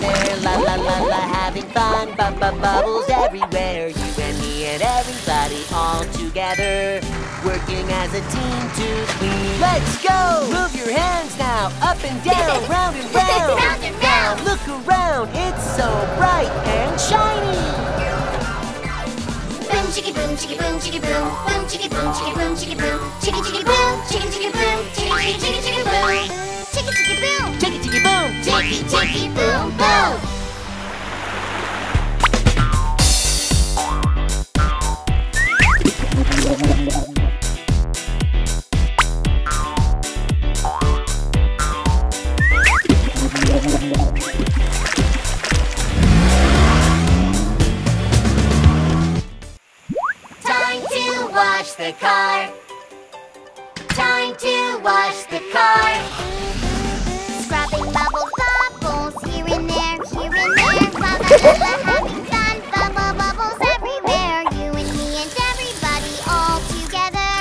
there. La la la, having fun. Bubble bubbles everywhere. You and me and everybody all together, working as a team to clean. Let's go. Move your hands now, up and down, round and round, round and round. Now look around, it's so bright and shiny. Boom chickie boom chickie boom chickie boom, boom chickie boom chickie boom chickie boom. Chicka boom, chicka chicka boom, chicka chicka chicka chicka boom. Scrubbing bubbles, bubbles, here and there, here and there. La la la la, having fun, bum bum bubbles everywhere. You and me and everybody all together, working as a team to clean. Let's go! Move your hands now, up and down, round and round, round and round. Look around, it's so bright and shiny. Boom chickie boom chickie boom chickie boom, boom chickie boom chickie boom chickie boom, chickie chickie boom chickie chickie boom, chickie chickie chickie boom, chickie chickie boom, chickie chickie boom, chickie chickie boom boom. The car. Time to wash the car. Scrubbing bubble bubbles here and there, here and there. La la la la, having fun. Bubble bubbles everywhere. You and me and everybody all together,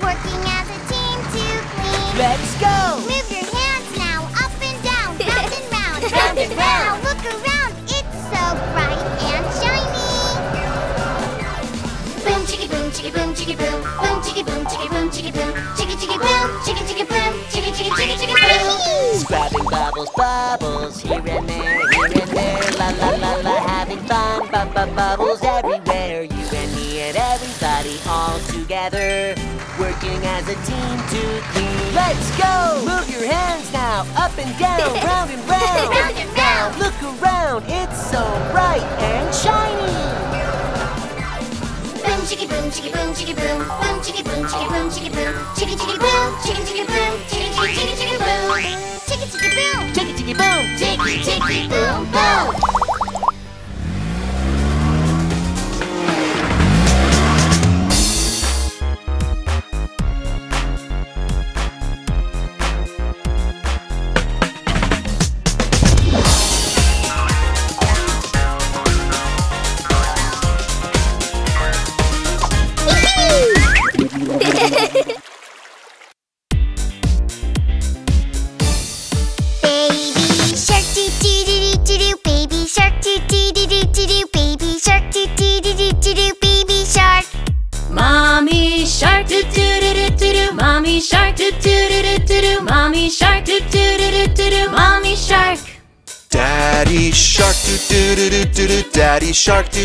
working as a team to clean. Let's go! Move your hands now, up and down, round and round, round and round. Now look around, it's so bright and shiny. Boom chickie boom chickie boom. Chickie boom, boom, chickie boom, chickie boom, chickie boom, chickie chickie boom, chickie chickie boom, chickie chickie chickie chickie boom. Scrubbing bubbles, bubbles, here and there, here and there. La la la la, having fun, bum bum bubbles everywhere. You and me and everybody all together, working as a team to clean. Let's go! Move your hands now, up and down, round and round, round and round. Look around, it's so bright and shiny. Boom chickie boom chickie boom chickie boom, boom chickie boom chickie boom chickie boom, chickie chickie boom, chickie chickie boom, chickie chickie chickie chickie boom. Chicka chicka boom! Chicka chicka boom! Chicka chicka boom boom! Daddy Shark, do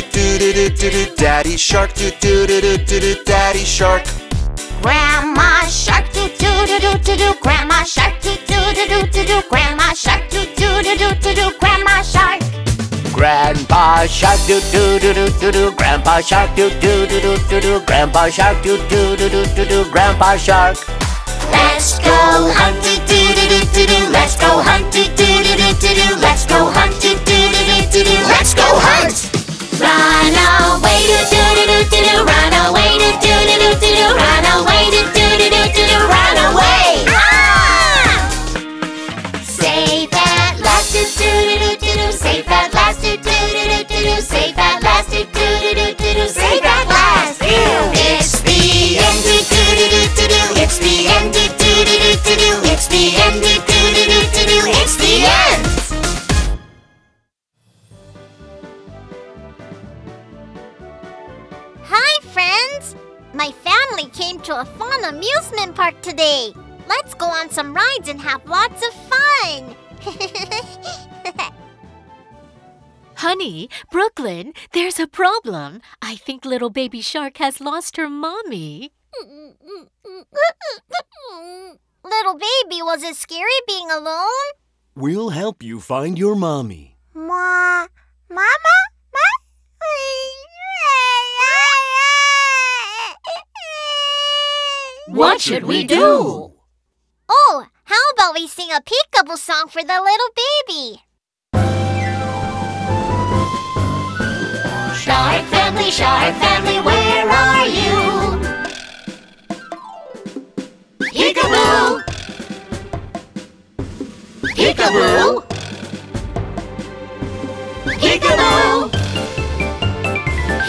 do do do do do. Daddy Shark, do do do do do do. Daddy Shark. Grandma Shark, do do do do do do. Grandma Shark, do do do do do do. Grandma Shark, do do do do do do. Grandma Shark. Grandpa Shark, do do do do do do. Grandpa Shark, do do do do do do. Grandpa Shark, do do do do do do. Grandpa Shark. Let's go hunt, do do do do do. Let's go hunt, do do do do do. Let's go hunt, do do do do. Let's go hunt. Run away, do do do do do. Run away, do do do do do. Run away, do do do do do. Run away. Safe at last, do do do do do. Safe at last, do do do do do. Safe at last, do do do do do. Safe at last. It's the end, do do do do do. It's the end, do do do do do. It's the end, do do do do do. It's the end. My family came to a fun amusement park today. Let's go on some rides and have lots of fun. Honey, Brooklyn, there's a problem. I think little baby shark has lost her mommy. Little baby, was it scary being alone? We'll help you find your mommy. Ma, mama? Ma? What should we do? Oh, how about we sing a peekaboo song for the little baby? Shark family, shark family, where are you? Peekaboo! Peekaboo! Peekaboo!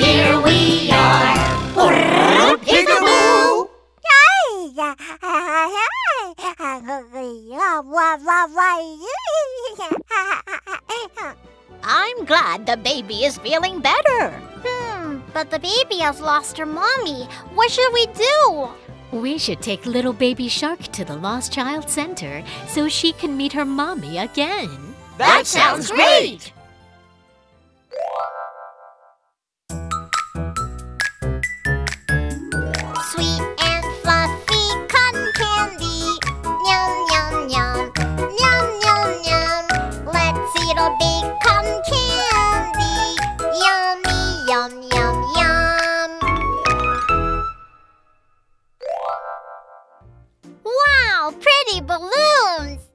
Here we are! Peekaboo! I'm glad the baby is feeling better. Hmm, but the baby has lost her mommy. What should we do? We should take little baby shark to the Lost Child Center so she can meet her mommy again. That sounds great! Balloons!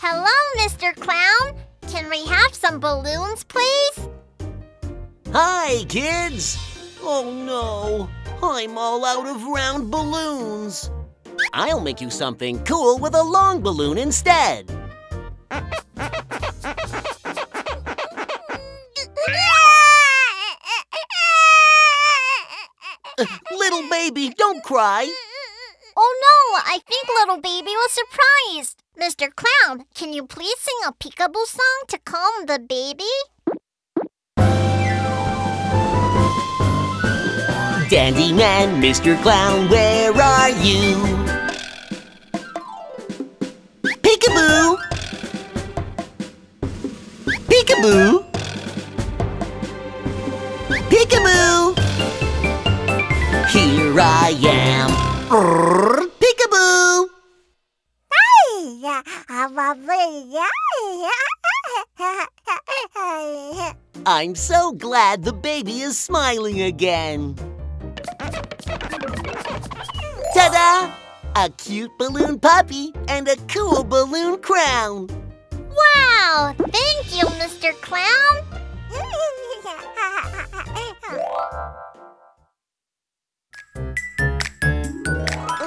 Hello, Mister Clown. Can we have some balloons, please? Hi, kids. Oh, no. I'm all out of round balloons. I'll make you something cool with a long balloon instead. Little baby, don't cry. Oh no, I think little baby was surprised. Mister Clown, can you please sing a peekaboo song to calm the baby? Dandy man, Mister Clown, where are you? Peekaboo! Peekaboo! Peekaboo! Here I am. Brrr, peekaboo! I'm so glad the baby is smiling again. Ta-da! a cute balloon puppy, and a cool balloon crown. Wow! Thank you, Mister Clown!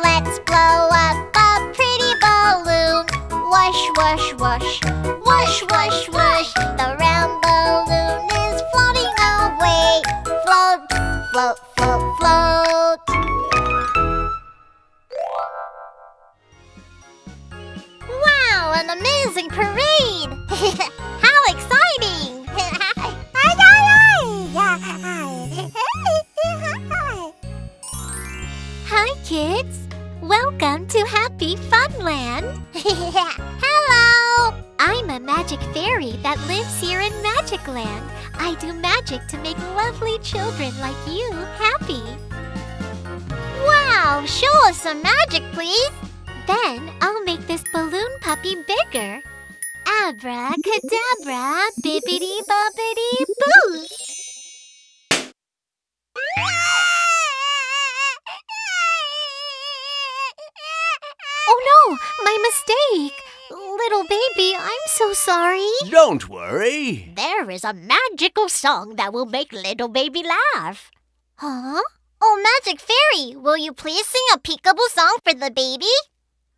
Let's blow up a pretty balloon. Whoosh, whoosh, whoosh. Whoosh, whoosh, whoosh. The round balloon is floating away. Float, float, float, float. Wow, an amazing parade! How exciting! Hi, kids! Welcome to Happy Funland! Hello! I'm a magic fairy that lives here in Magicland. I do magic to make lovely children like you happy. Wow! Show us some magic, please! Then I'll make this balloon puppy bigger. Abracadabra, bibbidi-bobbidi-boo! Oh no! My mistake! Little baby, I'm so sorry. Don't worry. There is a magical song that will make little baby laugh. Huh? Oh, Magic Fairy, will you please sing a peekaboo song for the baby?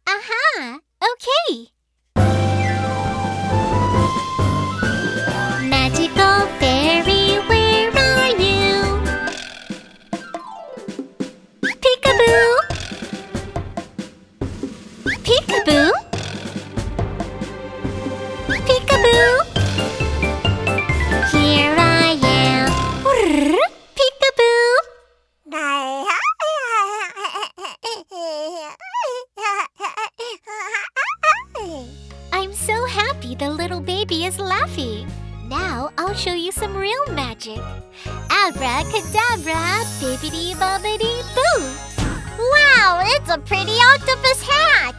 Aha! Okay. Magical Fairy, where are you? Peekaboo! Peekaboo! Peekaboo! Here I am! Peekaboo! I'm so happy the little baby is laughing. Now I'll show you some real magic. Abracadabra, bibbidi-bobbidi-boo! Wow, it's a pretty octopus hat!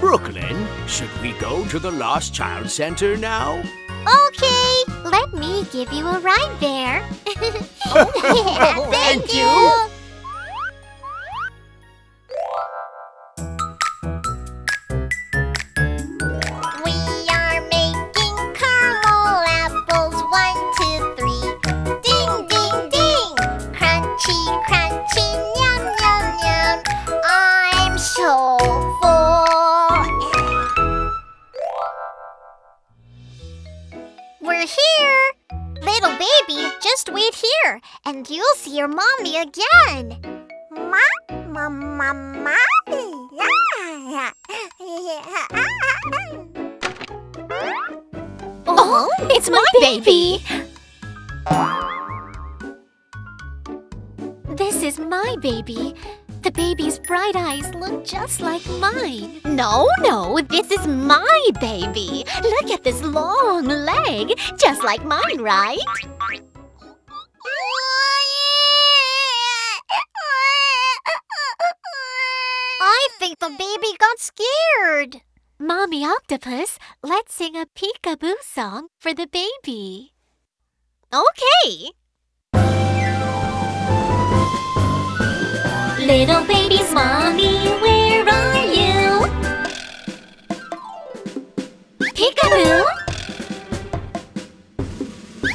Brooklyn, should we go to the Lost Child Center now? Okay, let me give you a ride there. Oh, yeah, thank, thank you! you. And you'll see your mommy again. Ma, ma, ma, ma. Oh, it's my baby. This is my baby. The baby's bright eyes look just like mine. No, no, this is my baby. Look at this long leg, just like mine, right? I think the baby got scared. Mommy Octopus, let's sing a peekaboo song for the baby. Okay. Little baby's mommy, where are you? Peekaboo!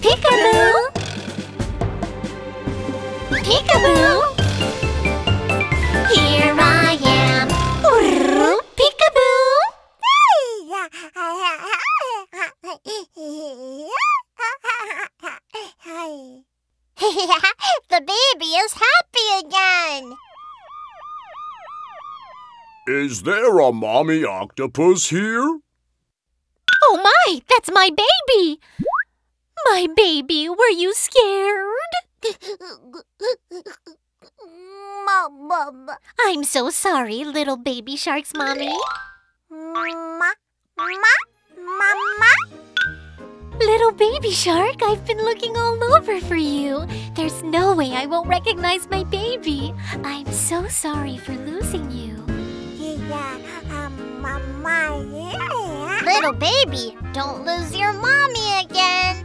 Peekaboo! Peekaboo! Here I am! Peekaboo! The baby is happy again! Is there a Mommy Octopus here? Oh my! That's my baby! My baby, were you scared? Mom. I'm so sorry, little baby shark's mommy. Ma, ma, mama. Little baby shark, I've been looking all over for you. There's no way I won't recognize my baby. I'm so sorry for losing you. Yeah, um, mama, yeah. Little baby, don't lose your mommy again.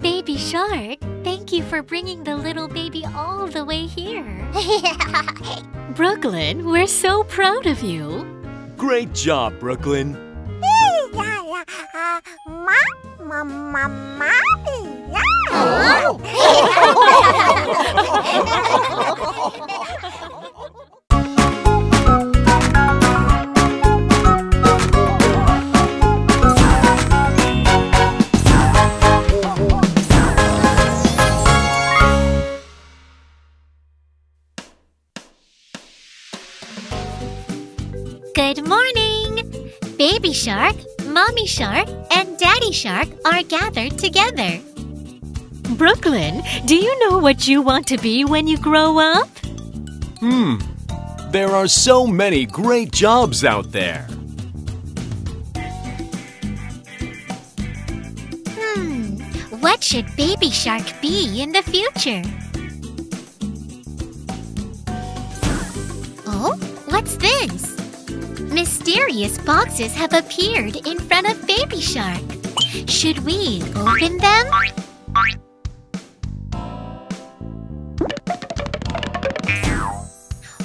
Baby Shark, thank you for bringing the little baby all the way here. Brooklyn, we're so proud of you. Great job, Brooklyn. Good morning! Baby Shark, Mommy Shark, and Daddy Shark are gathered together. Brooklyn, do you know what you want to be when you grow up? Hmm, there are so many great jobs out there. Hmm, what should Baby Shark be in the future? Oh, what's this? Mysterious boxes have appeared in front of Baby Shark. Should we open them?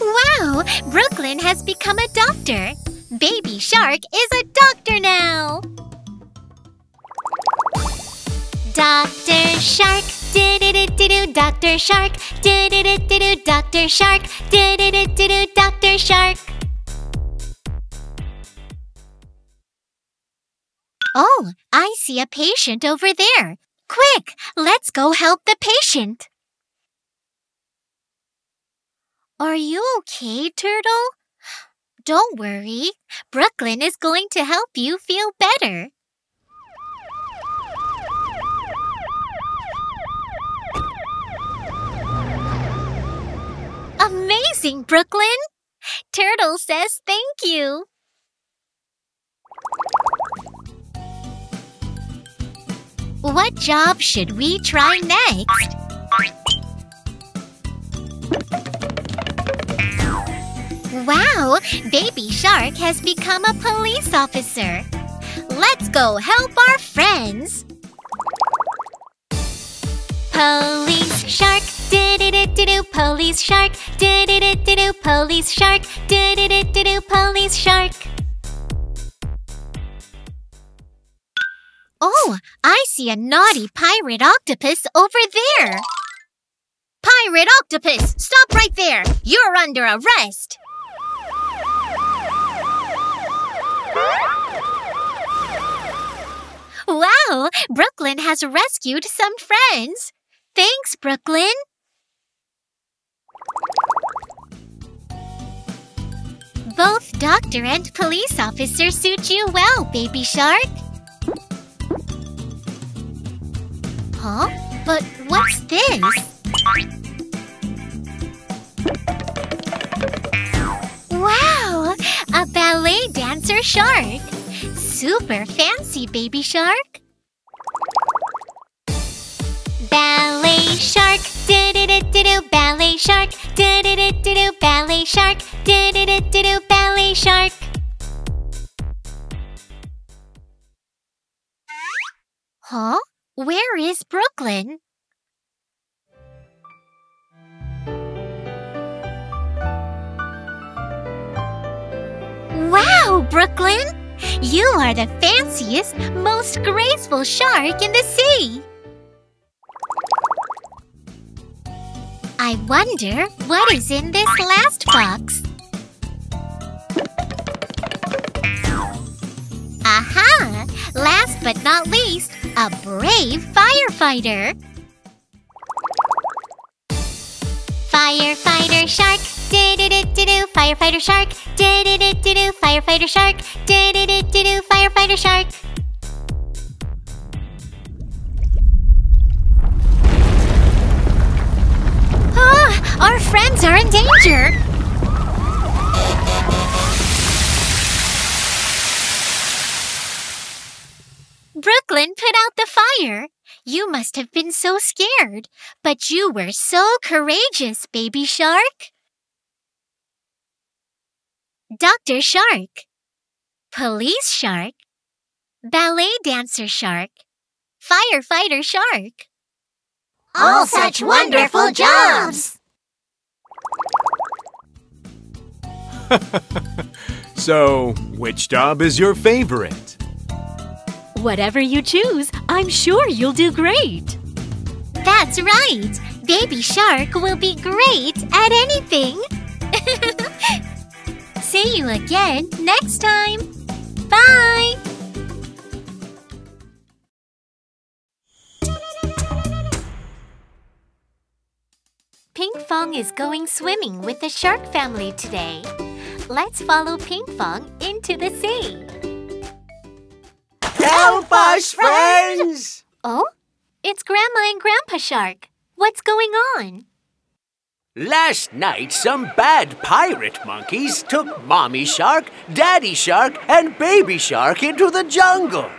Wow! Brooklyn has become a doctor. Baby Shark is a doctor now. Doctor Shark, do-do-do-do-do, Doctor Shark, do-do-do-do-do, Doctor Shark, do-do-do-do-do, Doctor Shark. Oh, I see a patient over there. Quick, let's go help the patient. Are you okay, Turtle? Don't worry. Brooklyn is going to help you feel better. Amazing, Brooklyn! Turtle says thank you. What job should we try next? Wow! Baby Shark has become a police officer. Let's go help our friends. Police Shark, do-do-do-do-do, Police Shark, do-do-do-do-do, Police Shark, do-do-do-do-do, Police Shark. Oh, I see a naughty pirate octopus over there. Pirate Octopus, stop right there. You're under arrest. Wow, Brooklyn has rescued some friends. Thanks, Brooklyn. Both doctor and police officer suit you well, Baby Shark. Huh? But what's this? Wow! A ballet dancer shark! Super fancy, Baby Shark! Ballet Shark! Do-do-do-do-do, Ballet Shark! Do-do-do-do-do, Ballet Shark! Do-do-do-do-do, Ballet Shark! Huh? Where is Brooklyn? Wow, Brooklyn! You are the fanciest, most graceful shark in the sea! I wonder what is in this last box? Aha! Last but not least, a brave firefighter! Firefighter Shark, do-do-do-do-do, Firefighter Shark, do-do-do-do-do, Firefighter Shark, do-do-do-do-do, Firefighter Shark! Ah! Our friends are in danger! Brooklyn put out the fire. You must have been so scared, but you were so courageous, Baby Shark. Doctor Shark, Police Shark, Ballet Dancer Shark, Firefighter Shark. All such wonderful jobs! So, which job is your favorite? Whatever you choose, I'm sure you'll do great. That's right. Baby Shark will be great at anything. See you again next time. Bye. Pinkfong is going swimming with the shark family today. Let's follow Pinkfong into the sea. Help us, friends! Oh, it's Grandma and Grandpa Shark. What's going on? Last night, some bad pirate monkeys took Mommy Shark, Daddy Shark, and Baby Shark into the jungle.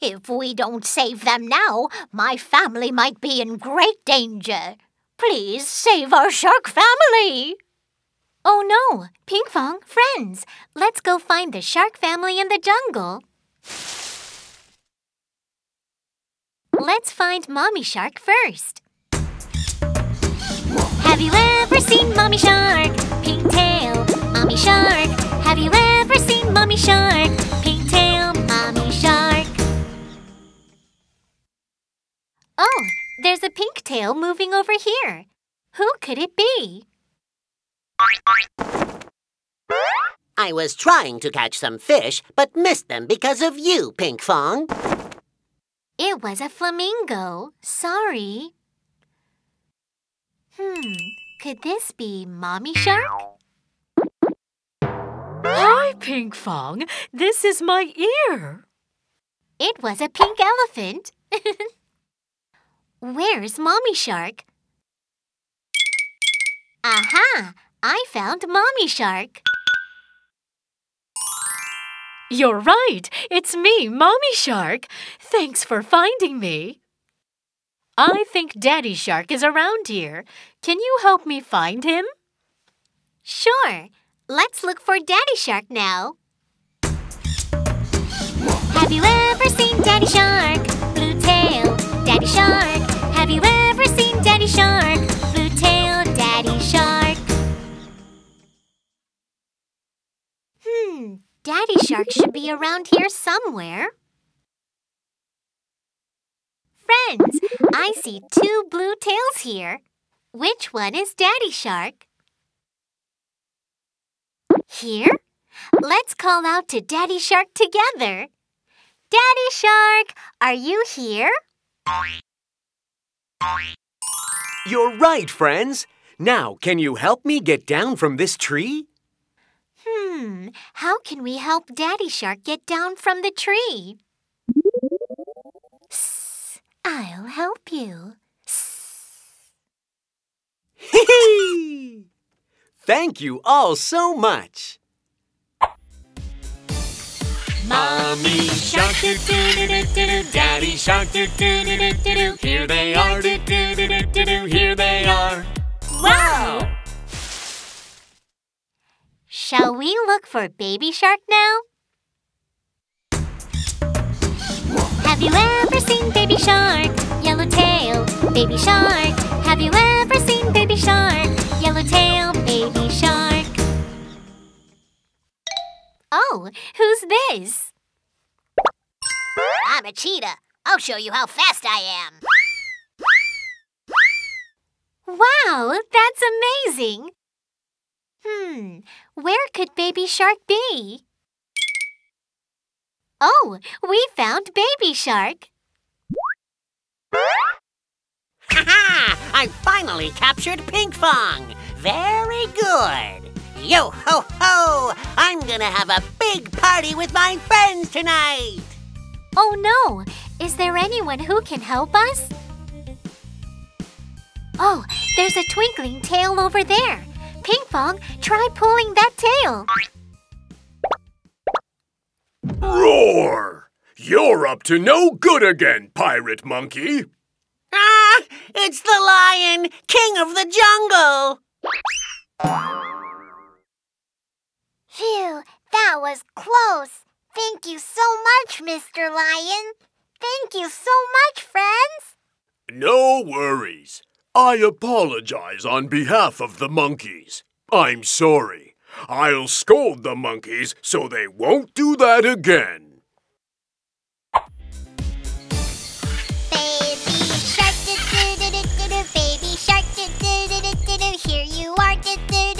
If we don't save them now, my family might be in great danger. Please save our shark family! Oh no, Pinkfong, friends, let's go find the shark family in the jungle. Let's find Mommy Shark first. Have you ever seen Mommy Shark? Pink tail, Mommy Shark. Have you ever seen Mommy Shark? Pink tail, Mommy Shark. Oh! There's a pink tail moving over here. Who could it be? I was trying to catch some fish, but missed them because of you, Pinkfong. It was a flamingo. Sorry. Hmm, could this be Mommy Shark? Hi, Pinkfong. This is my ear. It was a pink elephant. Where's Mommy Shark? Aha! I found Mommy Shark. You're right. It's me, Mommy Shark. Thanks for finding me. I think Daddy Shark is around here. Can you help me find him? Sure. Let's look for Daddy Shark now. Have you ever seen Daddy Shark? Blue tail, Daddy Shark. Have you ever seen Daddy Shark? Blue tail, Daddy Shark. Hmm, Daddy Shark should be around here somewhere. Friends, I see two blue tails here. Which one is Daddy Shark? Here? Let's call out to Daddy Shark together. Daddy Shark, are you here? You're right, friends. Now, can you help me get down from this tree? Hmm, how can we help Daddy Shark get down from the tree? Sss, I'll help you. Hee-hee! Thank you all so much. Mommy Shark, doo doo doo doo doo doo. Daddy Shark, doo doo doo doo doo doo. Here they are, doo doo doo doo doo doo. Here they are. Wow! Shall we look for Baby Shark now? Have you ever seen Baby Shark? Yellow tail, Baby Shark. Have you ever seen Baby Shark? Yellow tail, Baby Shark. Oh, who's this? I'm a cheetah. I'll show you how fast I am. Wow, that's amazing. Hmm, where could Baby Shark be? Oh, we found Baby Shark. Ha ha! I finally captured Pinkfong. Very good. Yo ho ho! I'm gonna have a big party with my friends tonight! Oh no! Is there anyone who can help us? Oh, there's a twinkling tail over there! Pinkfong, try pulling that tail! Roar! You're up to no good again, Pirate Monkey! Ah! It's the lion, king of the jungle! Phew, that was close. Thank you so much, Mister Lion. Thank you so much, friends. No worries. I apologize on behalf of the monkeys. I'm sorry. I'll scold the monkeys so they won't do that again. Here you are, here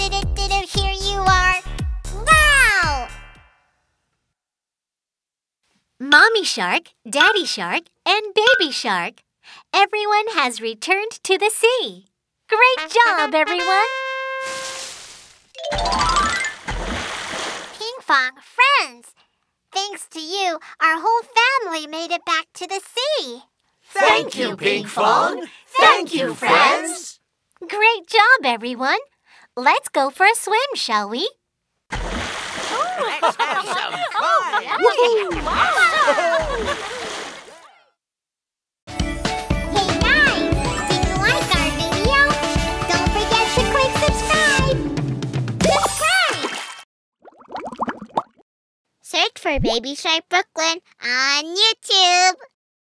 you are. Wow! Mommy Shark, Daddy Shark, and Baby Shark. Everyone has returned to the sea. Great job, everyone! Pinkfong, friends! Thanks to you, our whole family made it back to the sea. Thank you, Pinkfong! Thank you, friends! Great job, everyone! Let's go for a swim, shall we? Ooh, let's have some fun! Oh, yeah. Wow. Hey guys! Did you like our video? Don't forget to click subscribe! Subscribe! Search for Baby Shark Brooklyn on YouTube!